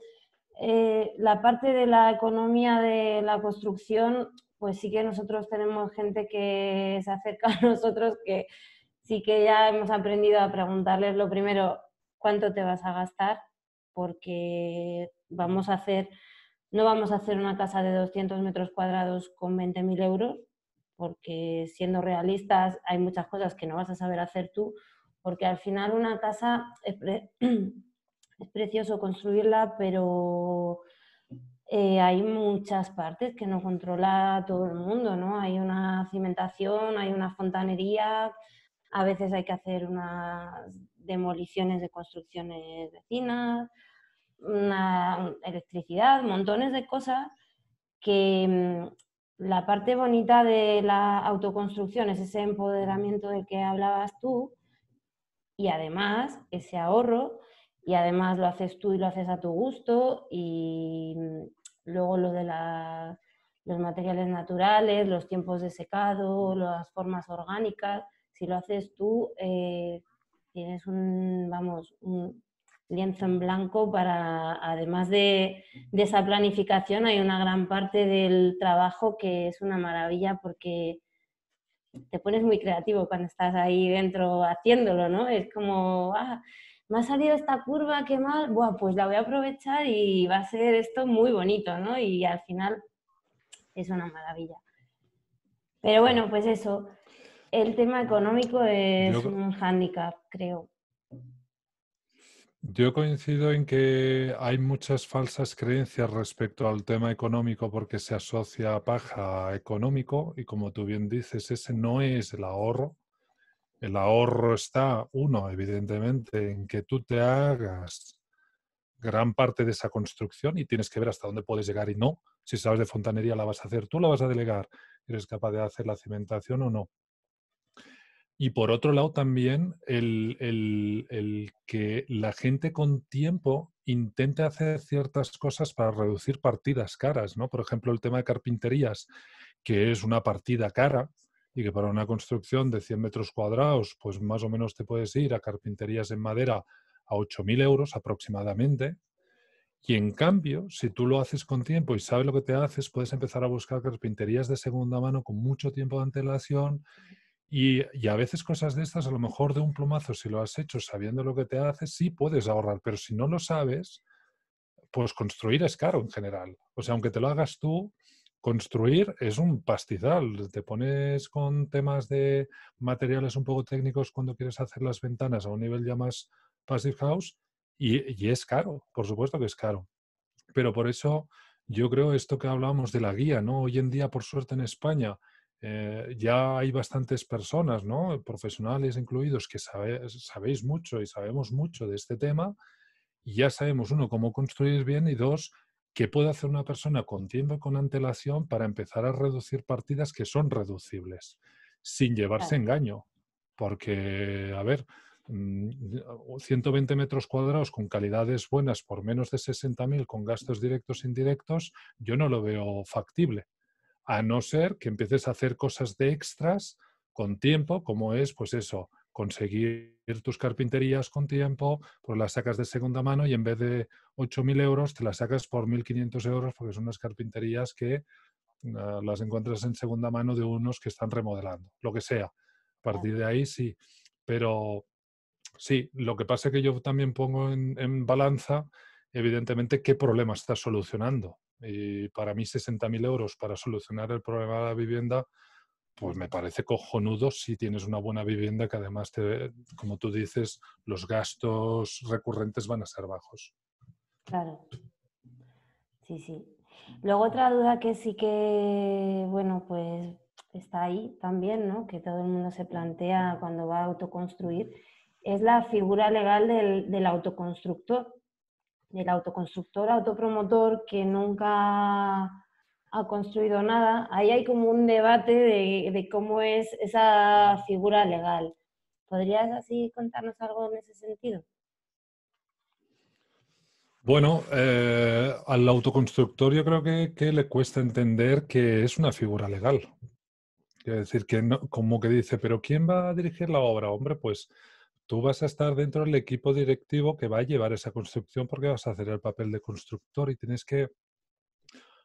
la parte de la economía de la construcción, pues sí que nosotros tenemos gente que se acerca a nosotros que sí que ya hemos aprendido a preguntarles lo primero, ¿cuánto te vas a gastar? Porque vamos a hacer, no vamos a hacer una casa de 200 metros cuadrados con 20.000 euros, porque siendo realistas hay muchas cosas que no vas a saber hacer tú, porque al final una casa es precioso construirla, pero hay muchas partes que no controla todo el mundo, ¿no? Hay una cimentación, hay una fontanería, a veces hay que hacer unas demoliciones de construcciones vecinas, una electricidad, montones de cosas que la parte bonita de la autoconstrucción es ese empoderamiento del que hablabas tú y además ese ahorro y además lo haces tú y lo haces a tu gusto y luego lo de los materiales naturales, los tiempos de secado, las formas orgánicas, si lo haces tú tienes un lienzo en blanco para, además de esa planificación, hay una gran parte del trabajo que es una maravilla porque te pones muy creativo cuando estás ahí dentro haciéndolo, ¿no? Es como, me ha salido esta curva, qué mal, buah, pues la voy a aprovechar y va a ser esto muy bonito, ¿no? Y al final es una maravilla. Pero bueno, pues eso, el tema económico es un hándicap, creo. Yo coincido en que hay muchas falsas creencias respecto al tema económico porque se asocia a paja a económico y como tú bien dices, ese no es el ahorro. El ahorro está, uno, evidentemente, en que tú te hagas gran parte de esa construcción y tienes que ver hasta dónde puedes llegar y no. Si sabes de fontanería, la vas a hacer tú, la vas a delegar. ¿Eres capaz de hacer la cimentación o no? Y por otro lado también, el que la gente con tiempo intente hacer ciertas cosas para reducir partidas caras, ¿no? Por ejemplo, el tema de carpinterías, que es una partida cara, y que para una construcción de 100 metros cuadrados, pues más o menos te puedes ir a carpinterías en madera a 8.000 euros aproximadamente. Y en cambio, si tú lo haces con tiempo y sabes lo que te haces, puedes empezar a buscar carpinterías de segunda mano con mucho tiempo de antelación. Y a veces cosas de estas, a lo mejor de un plumazo, si lo has hecho sabiendo lo que te haces, sí puedes ahorrar. Pero si no lo sabes, pues construir es caro en general. O sea, aunque te lo hagas tú, construir es un pastizal. Te pones con temas de materiales un poco técnicos cuando quieres hacer las ventanas a un nivel ya más passive house y es caro, por supuesto que es caro. Pero por eso yo creo esto que hablábamos de la guía, ¿no? Hoy en día, por suerte en España, ya hay bastantes personas, ¿no? Profesionales incluidos, que sabéis mucho y sabemos mucho de este tema y ya sabemos, uno, cómo construir bien y dos, ¿qué puede hacer una persona con tiempo y con antelación para empezar a reducir partidas que son reducibles? Sin llevarse engaño. Porque, a ver, 120 metros cuadrados con calidades buenas por menos de 60.000 con gastos directos e indirectos, yo no lo veo factible. A no ser que empieces a hacer cosas de extras con tiempo, como es, pues eso, conseguir tus carpinterías con tiempo, pues las sacas de segunda mano y en vez de 8.000 euros te las sacas por 1.500 euros porque son unas carpinterías que las encuentras en segunda mano de unos que están remodelando, lo que sea. A partir de ahí sí, pero sí, lo que pasa es que yo también pongo en balanza evidentemente qué problema estás solucionando. Y para mí 60.000 euros para solucionar el problema de la vivienda, pues me parece cojonudo si tienes una buena vivienda que además, como tú dices, los gastos recurrentes van a ser bajos. Claro. Sí, sí. Luego otra duda que sí que, bueno, pues está ahí también, ¿no? Que todo el mundo se plantea cuando va a autoconstruir, es la figura legal del autoconstructor. Del autoconstructor, autopromotor, que nunca ha construido nada. Ahí hay como un debate de cómo es esa figura legal. ¿Podrías así contarnos algo en ese sentido? Bueno, al autoconstructor yo creo que le cuesta entender que es una figura legal. Es decir, que no, como que dice, ¿pero quién va a dirigir la obra? Hombre, pues tú vas a estar dentro del equipo directivo que va a llevar esa construcción porque vas a hacer el papel de constructor y tienes que,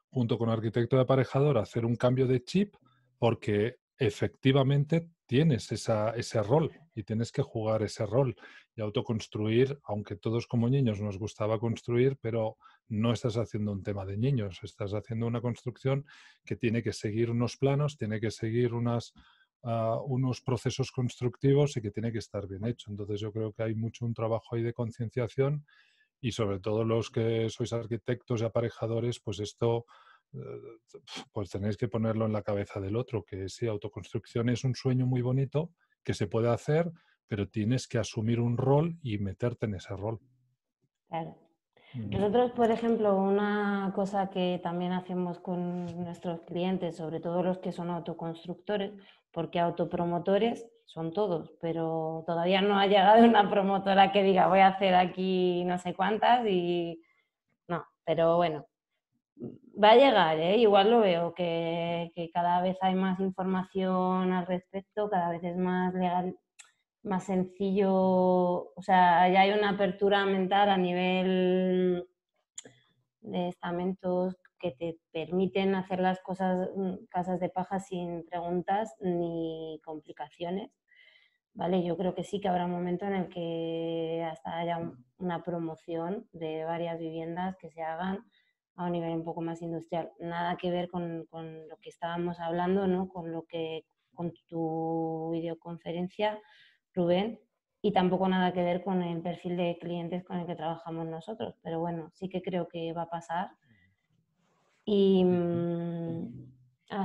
junto con arquitecto de aparejador, hacer un cambio de chip porque efectivamente tienes ese rol y tienes que jugar ese rol. Y autoconstruir, aunque todos como niños nos gustaba construir, pero no estás haciendo un tema de niños, estás haciendo una construcción que tiene que seguir unos planos, tiene que seguir unos procesos constructivos y que tiene que estar bien hecho. Entonces yo creo que hay un trabajo ahí de concienciación y sobre todo los que sois arquitectos y aparejadores, pues esto pues tenéis que ponerlo en la cabeza del otro, que sí, autoconstrucción es un sueño muy bonito que se puede hacer, pero tienes que asumir un rol y meterte en ese rol. Claro. Nosotros, por ejemplo, una cosa que también hacemos con nuestros clientes, sobre todo los que son autoconstructores, porque autopromotores son todos, pero todavía no ha llegado una promotora que diga voy a hacer aquí no sé cuántas y no, pero bueno, va a llegar, ¿eh? Igual lo veo, que cada vez hay más información al respecto, cada vez es más legal, más sencillo, o sea, ya hay una apertura mental a nivel de estamentos que te permiten hacer las cosas, casas de paja sin preguntas ni complicaciones, ¿vale? Yo creo que sí que habrá un momento en el que hasta haya una promoción de varias viviendas que se hagan a un nivel un poco más industrial. Nada que ver con lo que estábamos hablando, ¿no? Con tu videoconferencia, Rubén, y tampoco nada que ver con el perfil de clientes con el que trabajamos nosotros, pero bueno, sí que creo que va a pasar. Y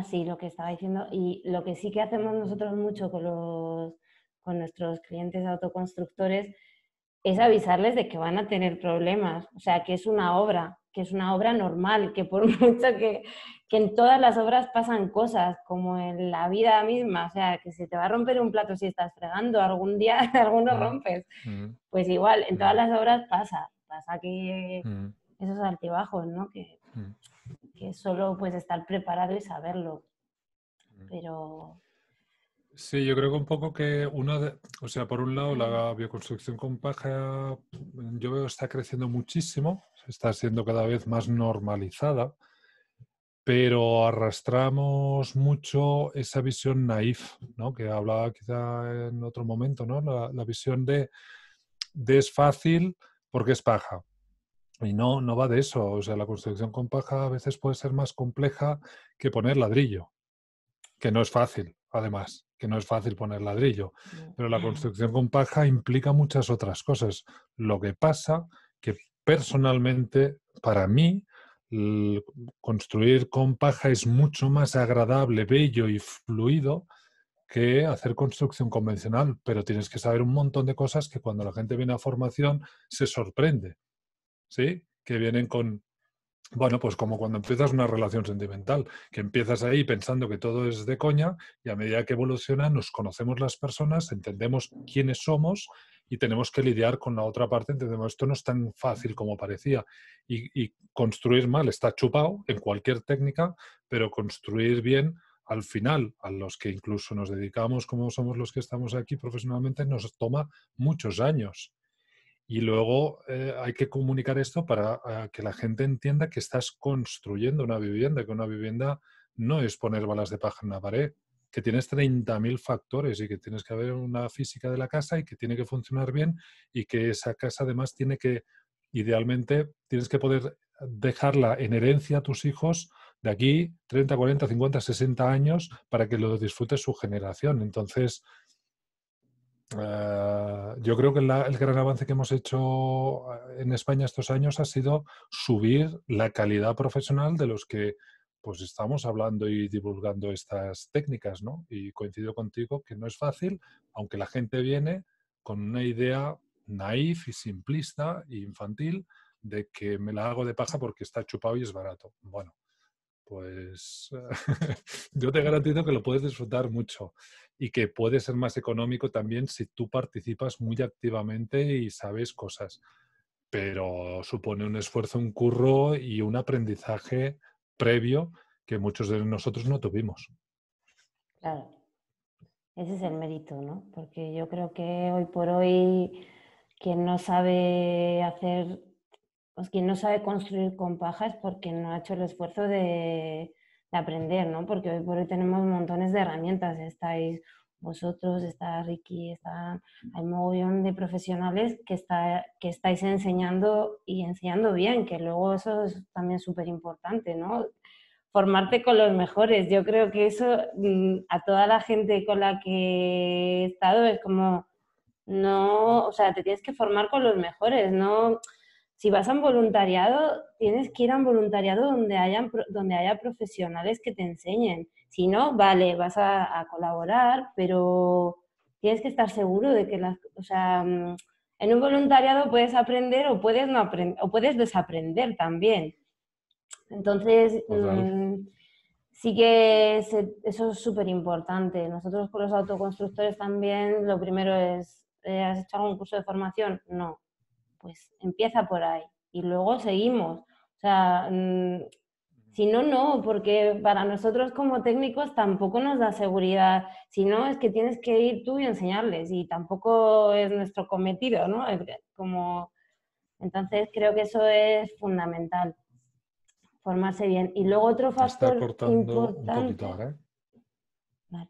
sí, lo que estaba diciendo, y lo que sí que hacemos nosotros mucho con nuestros clientes autoconstructores es avisarles de que van a tener problemas, o sea, que es una obra normal, que por mucho que en todas las obras pasan cosas, como en la vida misma, o sea, que se te va a romper un plato si estás fregando, algún día alguno rompes, pues igual, en todas las obras pasa que esos altibajos, ¿no? Que solo pues estar preparado y saberlo, pero... Sí, yo creo que un poco que o sea, por un lado la bioconstrucción con paja, yo veo está creciendo muchísimo, está siendo cada vez más normalizada, pero arrastramos mucho esa visión naif, ¿no? Que hablaba quizá en otro momento, ¿no? La visión de es fácil porque es paja. Y no va de eso, o sea, la construcción con paja a veces puede ser más compleja que poner ladrillo, que no es fácil, además, que no es fácil poner ladrillo. Pero la construcción con paja implica muchas otras cosas. Lo que pasa que personalmente, para mí, construir con paja es mucho más agradable, bello y fluido que hacer construcción convencional, pero tienes que saber un montón de cosas que cuando la gente viene a formación se sorprende. ¿Sí? Que vienen con, bueno, pues como cuando empiezas una relación sentimental, que empiezas ahí pensando que todo es de coña y a medida que evoluciona nos conocemos las personas, entendemos quiénes somos y tenemos que lidiar con la otra parte, entendemos esto no es tan fácil como parecía. Y construir mal está chupado en cualquier técnica, pero construir bien al final, a los que incluso nos dedicamos, como somos los que estamos aquí profesionalmente, nos toma muchos años. Y luego hay que comunicar esto para que la gente entienda que estás construyendo una vivienda, que una vivienda no es poner balas de paja en una pared, que tienes 30.000 factores y que tienes que haber una física de la casa y que tiene que funcionar bien y que esa casa además tiene que idealmente tienes que poder dejarla en herencia a tus hijos de aquí 30, 40, 50, 60 años para que lo disfrute su generación. Entonces, yo creo que el gran avance que hemos hecho en España estos años ha sido subir la calidad profesional de los que pues estamos hablando y divulgando estas técnicas, ¿no? Y coincido contigo que no es fácil, aunque la gente viene con una idea naif y simplista e infantil de que me la hago de paja porque está chupado y es barato. Bueno, pues yo te garantizo que lo puedes disfrutar mucho y que puede ser más económico también si tú participas muy activamente y sabes cosas. Pero supone un esfuerzo, un curro y un aprendizaje previo que muchos de nosotros no tuvimos. Claro. Ese es el mérito, ¿no? Porque yo creo que hoy por hoy quien no sabe hacer, pues quien no sabe construir con paja es porque no ha hecho el esfuerzo de aprender, ¿no? Porque hoy por hoy tenemos montones de herramientas. Estáis vosotros, está Ricky, hay un mogollón de profesionales que estáis enseñando y enseñando bien, que luego eso es también súper importante, ¿no? Formarte con los mejores. Yo creo que eso a toda la gente con la que he estado es como, no, o sea, te tienes que formar con los mejores, ¿no? Si vas a un voluntariado, tienes que ir a un voluntariado donde haya profesionales que te enseñen. Si no, vale, vas a colaborar, pero tienes que estar seguro de que o sea, en un voluntariado puedes aprender o puedes no aprender o puedes desaprender también. Entonces, sí que eso es súper importante. Nosotros con los autoconstructores también, lo primero es, ¿has hecho algún curso de formación? No. Pues empieza por ahí y luego seguimos. O sea, si no, no, porque para nosotros como técnicos tampoco nos da seguridad. Si no, es que tienes que ir tú y enseñarles y tampoco es nuestro cometido, ¿no? Entonces creo que eso es fundamental. Formarse bien. Y luego otro factor importante. Vale.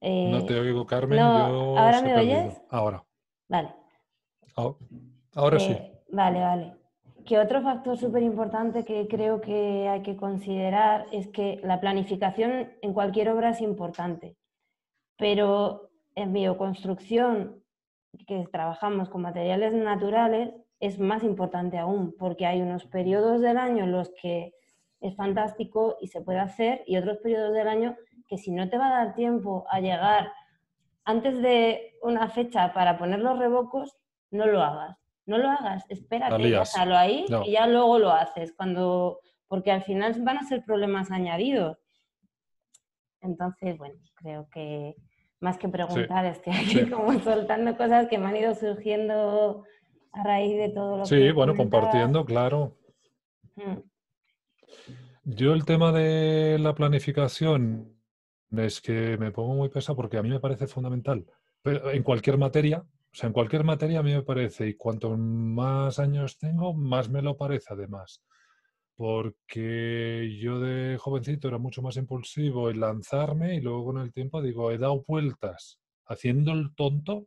No te oigo, Carmen. No, yo ¿ahora me oyes? Ahora. Vale. Ahora sí. Vale. Que otro factor súper importante que creo que hay que considerar es que la planificación en cualquier obra es importante. Pero en bioconstrucción, que trabajamos con materiales naturales, es más importante aún, porque hay unos periodos del año en los que es fantástico y se puede hacer, y otros periodos del año que si no te va a dar tiempo a llegar antes de una fecha para poner los rebocos, no lo hagas, espérate, déjalo ahí y ya luego lo haces, porque al final van a ser problemas añadidos. Entonces, bueno, creo que más que preguntar, estoy aquí como soltando cosas que me han ido surgiendo a raíz de todo lo que bueno, compartiendo, claro. Yo el tema de la planificación es que me pongo muy pesado porque a mí me parece fundamental. Pero en cualquier materia, a mí me parece, y cuanto más años tengo, más me lo parece además. Porque yo de jovencito era mucho más impulsivo en lanzarme y luego con el tiempo digo, he dado vueltas haciendo el tonto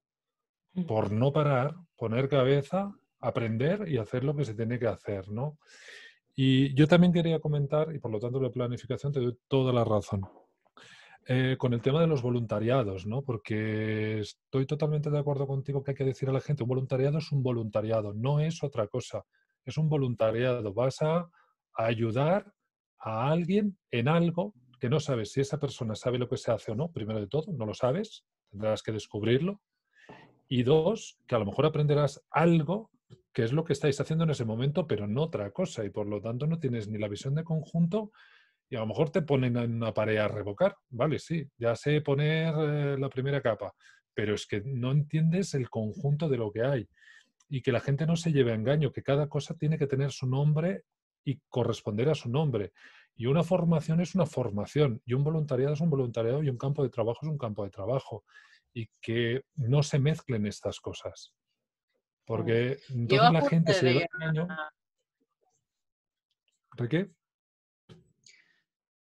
por no parar, poner cabeza, aprender y hacer lo que se tiene que hacer, ¿no? Y yo también quería comentar, y por lo tanto la planificación te doy toda la razón, con el tema de los voluntariados, ¿no? Porque estoy totalmente de acuerdo contigo que hay que decir a la gente, un voluntariado es un voluntariado, no es otra cosa, es un voluntariado, vas a ayudar a alguien en algo que no sabes si esa persona sabe lo que se hace o no, primero de todo, no lo sabes, tendrás que descubrirlo. Y dos, que a lo mejor aprenderás algo que es lo que estáis haciendo en ese momento, pero no otra cosa. Y por lo tanto no tienes ni la visión de conjunto y a lo mejor te ponen en una pared a revocar. Vale, sí, ya sé poner la primera capa, pero es que no entiendes el conjunto de lo que hay. Y que la gente no se lleve a engaño, que cada cosa tiene que tener su nombre y corresponder a su nombre. Y una formación es una formación, y un voluntariado es un voluntariado, y un campo de trabajo es un campo de trabajo. Y que no se mezclen estas cosas. Porque entonces la gente se lleva el año. ¿De qué?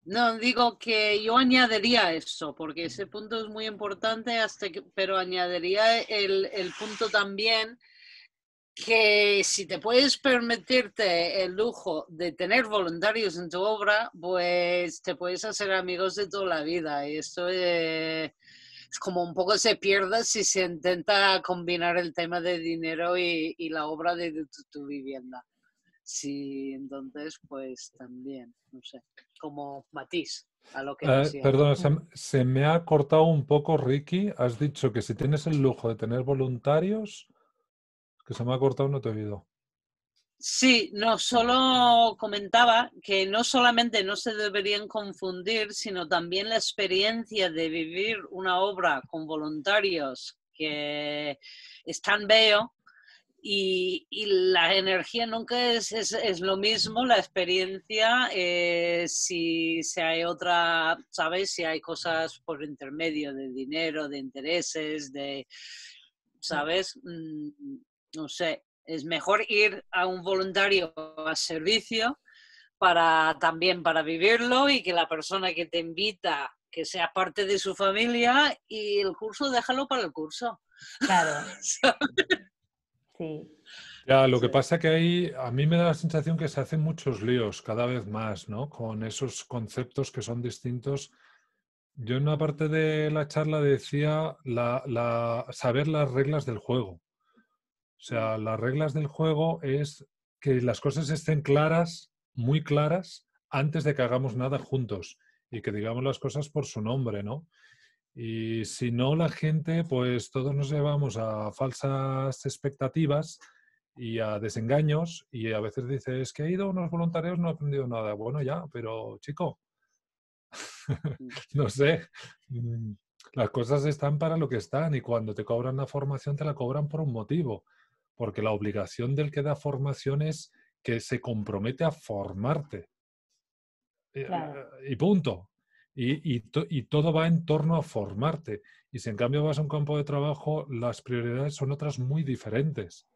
No, digo que yo añadiría eso, porque ese punto es muy importante, pero añadiría el punto también que si te puedes permitirte el lujo de tener voluntarios en tu obra, pues te puedes hacer amigos de toda la vida. Y esto es como un poco se pierde si se intenta combinar el tema de dinero y la obra de tu vivienda. Sí, entonces, pues también, no sé, como matiz a lo que decía. Perdón, se me ha cortado un poco, Ricky. Has dicho que si tienes el lujo de tener voluntarios... Que se me ha cortado, no te he oído. Sí, no, solo comentaba que no solamente no se deberían confundir, sino también la experiencia de vivir una obra con voluntarios, que es tan bello, y la energía nunca es lo mismo, la experiencia, si hay otra, ¿sabes? Si hay cosas por intermedio de dinero, de intereses, de, ¿sabes? No sé, es mejor ir a un voluntario a servicio también para vivirlo y que la persona que te invita que sea parte de su familia, y el curso déjalo para el curso. Claro. Sí. Ya, lo que pasa que ahí a mí me da la sensación que se hacen muchos líos cada vez más, ¿no? Con esos conceptos que son distintos. Yo en una parte de la charla decía saber las reglas del juego. O sea, las reglas del juego es que las cosas estén claras, muy claras, antes de que hagamos nada juntos y que digamos las cosas por su nombre, ¿no? Y si no, la gente, pues todos nos llevamos a falsas expectativas y a desengaños, y a veces dices, es que he ido a unos voluntarios, no he aprendido nada. Bueno, ya, pero chico, no sé, las cosas están para lo que están, y cuando te cobran la formación te la cobran por un motivo. Porque la obligación del que da formación es que se compromete a formarte. Claro. Y punto. Y todo va en torno a formarte. Y si en cambio vas a un campo de trabajo, las prioridades son otras muy diferentes.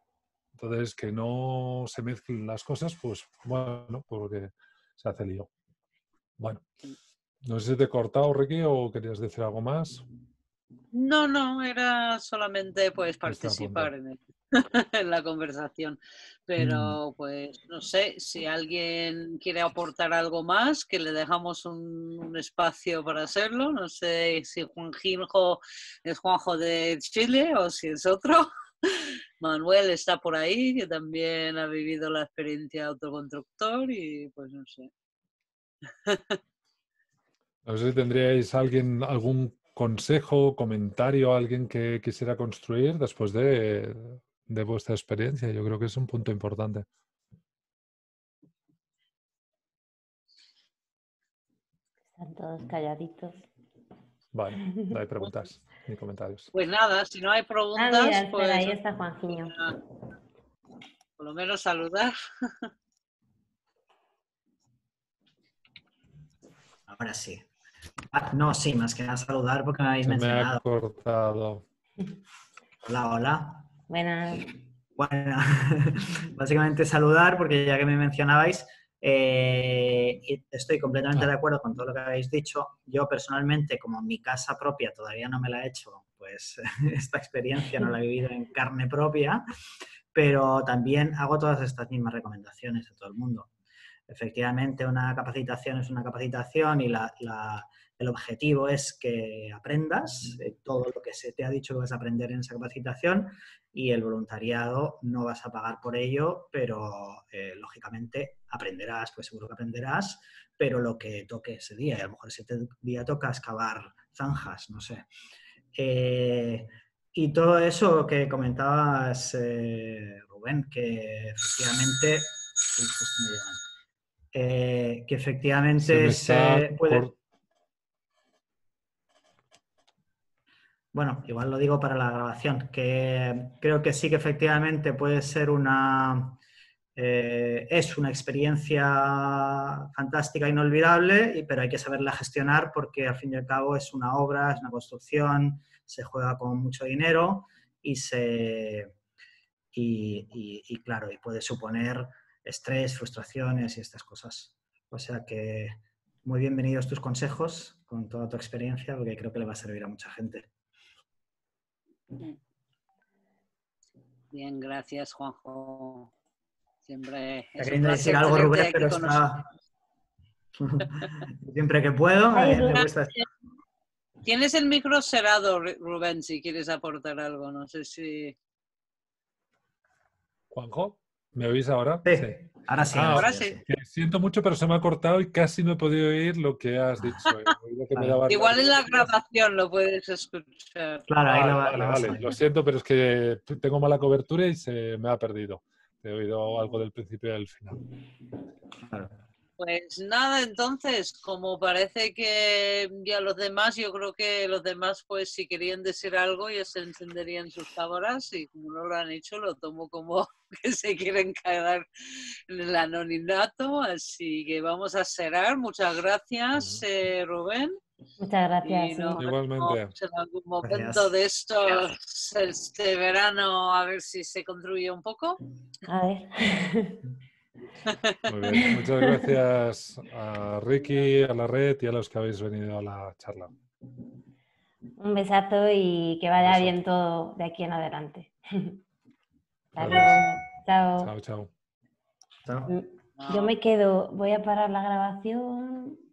Entonces, que no se mezclen las cosas, pues bueno, porque se hace lío. Bueno, no sé si te he cortado, Ricky, o querías decir algo más. No, no, era solamente pues participar en esto. En la conversación, pero pues no sé, si alguien quiere aportar algo más, que le dejamos un espacio para hacerlo. No sé si Juanjo es Juanjo de Chile o si es otro. Manuel está por ahí, que también ha vivido la experiencia de autoconstructor, y pues no sé. No sé si tendríais algún consejo, comentario, alguien que quisiera construir después de vuestra experiencia. Yo creo que es un punto importante. Están todos calladitos. Vale, no hay preguntas ni comentarios. Pues nada, si no hay preguntas... mira, pues ahí está Juanjiño. Por lo menos saludar. Ahora sí. No, sí, más que nada saludar porque me habéis mencionado. Me ha cortado. Hola, hola. Buenas. Bueno, básicamente saludar, porque ya que me mencionabais, estoy completamente de acuerdo con todo lo que habéis dicho. Yo personalmente, como en mi casa propia todavía no me la he hecho, pues esta experiencia no la he vivido en carne propia, pero también hago todas estas mismas recomendaciones a todo el mundo. Efectivamente, una capacitación es una capacitación, y el objetivo es que aprendas todo lo que se te ha dicho que vas a aprender en esa capacitación, y el voluntariado no vas a pagar por ello, pero lógicamente aprenderás, pues seguro que aprenderás, pero lo que toque ese día. A lo mejor ese día toca excavar zanjas, no sé. Y todo eso que comentabas, Rubén, que efectivamente... que efectivamente se puede... Bueno, igual lo digo para la grabación, que creo que sí que efectivamente puede ser es una experiencia fantástica, inolvidable, pero hay que saberla gestionar, porque al fin y al cabo es una obra, es una construcción, se juega con mucho dinero y claro, y puede suponer estrés, frustraciones y estas cosas. O sea que muy bienvenidos tus consejos con toda tu experiencia, porque creo que le va a servir a mucha gente. Bien, gracias, Juanjo. Siempre es un placer algo, Rubén, pero está... Siempre que puedo. Me gusta estar. Tienes el micro cerrado, Rubén, si quieres aportar algo. No sé si... Juanjo, ¿me oís ahora? Sí, sí. Ahora sí. Ahora sí. Siento mucho, pero se me ha cortado y casi no he podido oír lo que has dicho. Que vale. Igual en la grabación lo puedes escuchar. Claro, ahí vale. Lo siento, pero es que tengo mala cobertura y se me ha perdido. He oído algo del principio y del final. Claro. Pues nada, entonces, como parece que ya los demás, yo creo que los demás, pues si querían decir algo, ya se encenderían sus cámaras y como no lo han hecho, lo tomo como que se quieren quedar en el anonimato. Así que vamos a cerrar. Muchas gracias, Rubén. Muchas gracias. No, igualmente. En algún momento de esto, este verano, a ver si se construye un poco. A ver. Muy bien. Muchas gracias a Ricky, a la red y a los que habéis venido a la charla. Un besazo y que vaya bien todo de aquí en adelante. Hasta luego. Chao. Chao. Yo me quedo, voy a parar la grabación.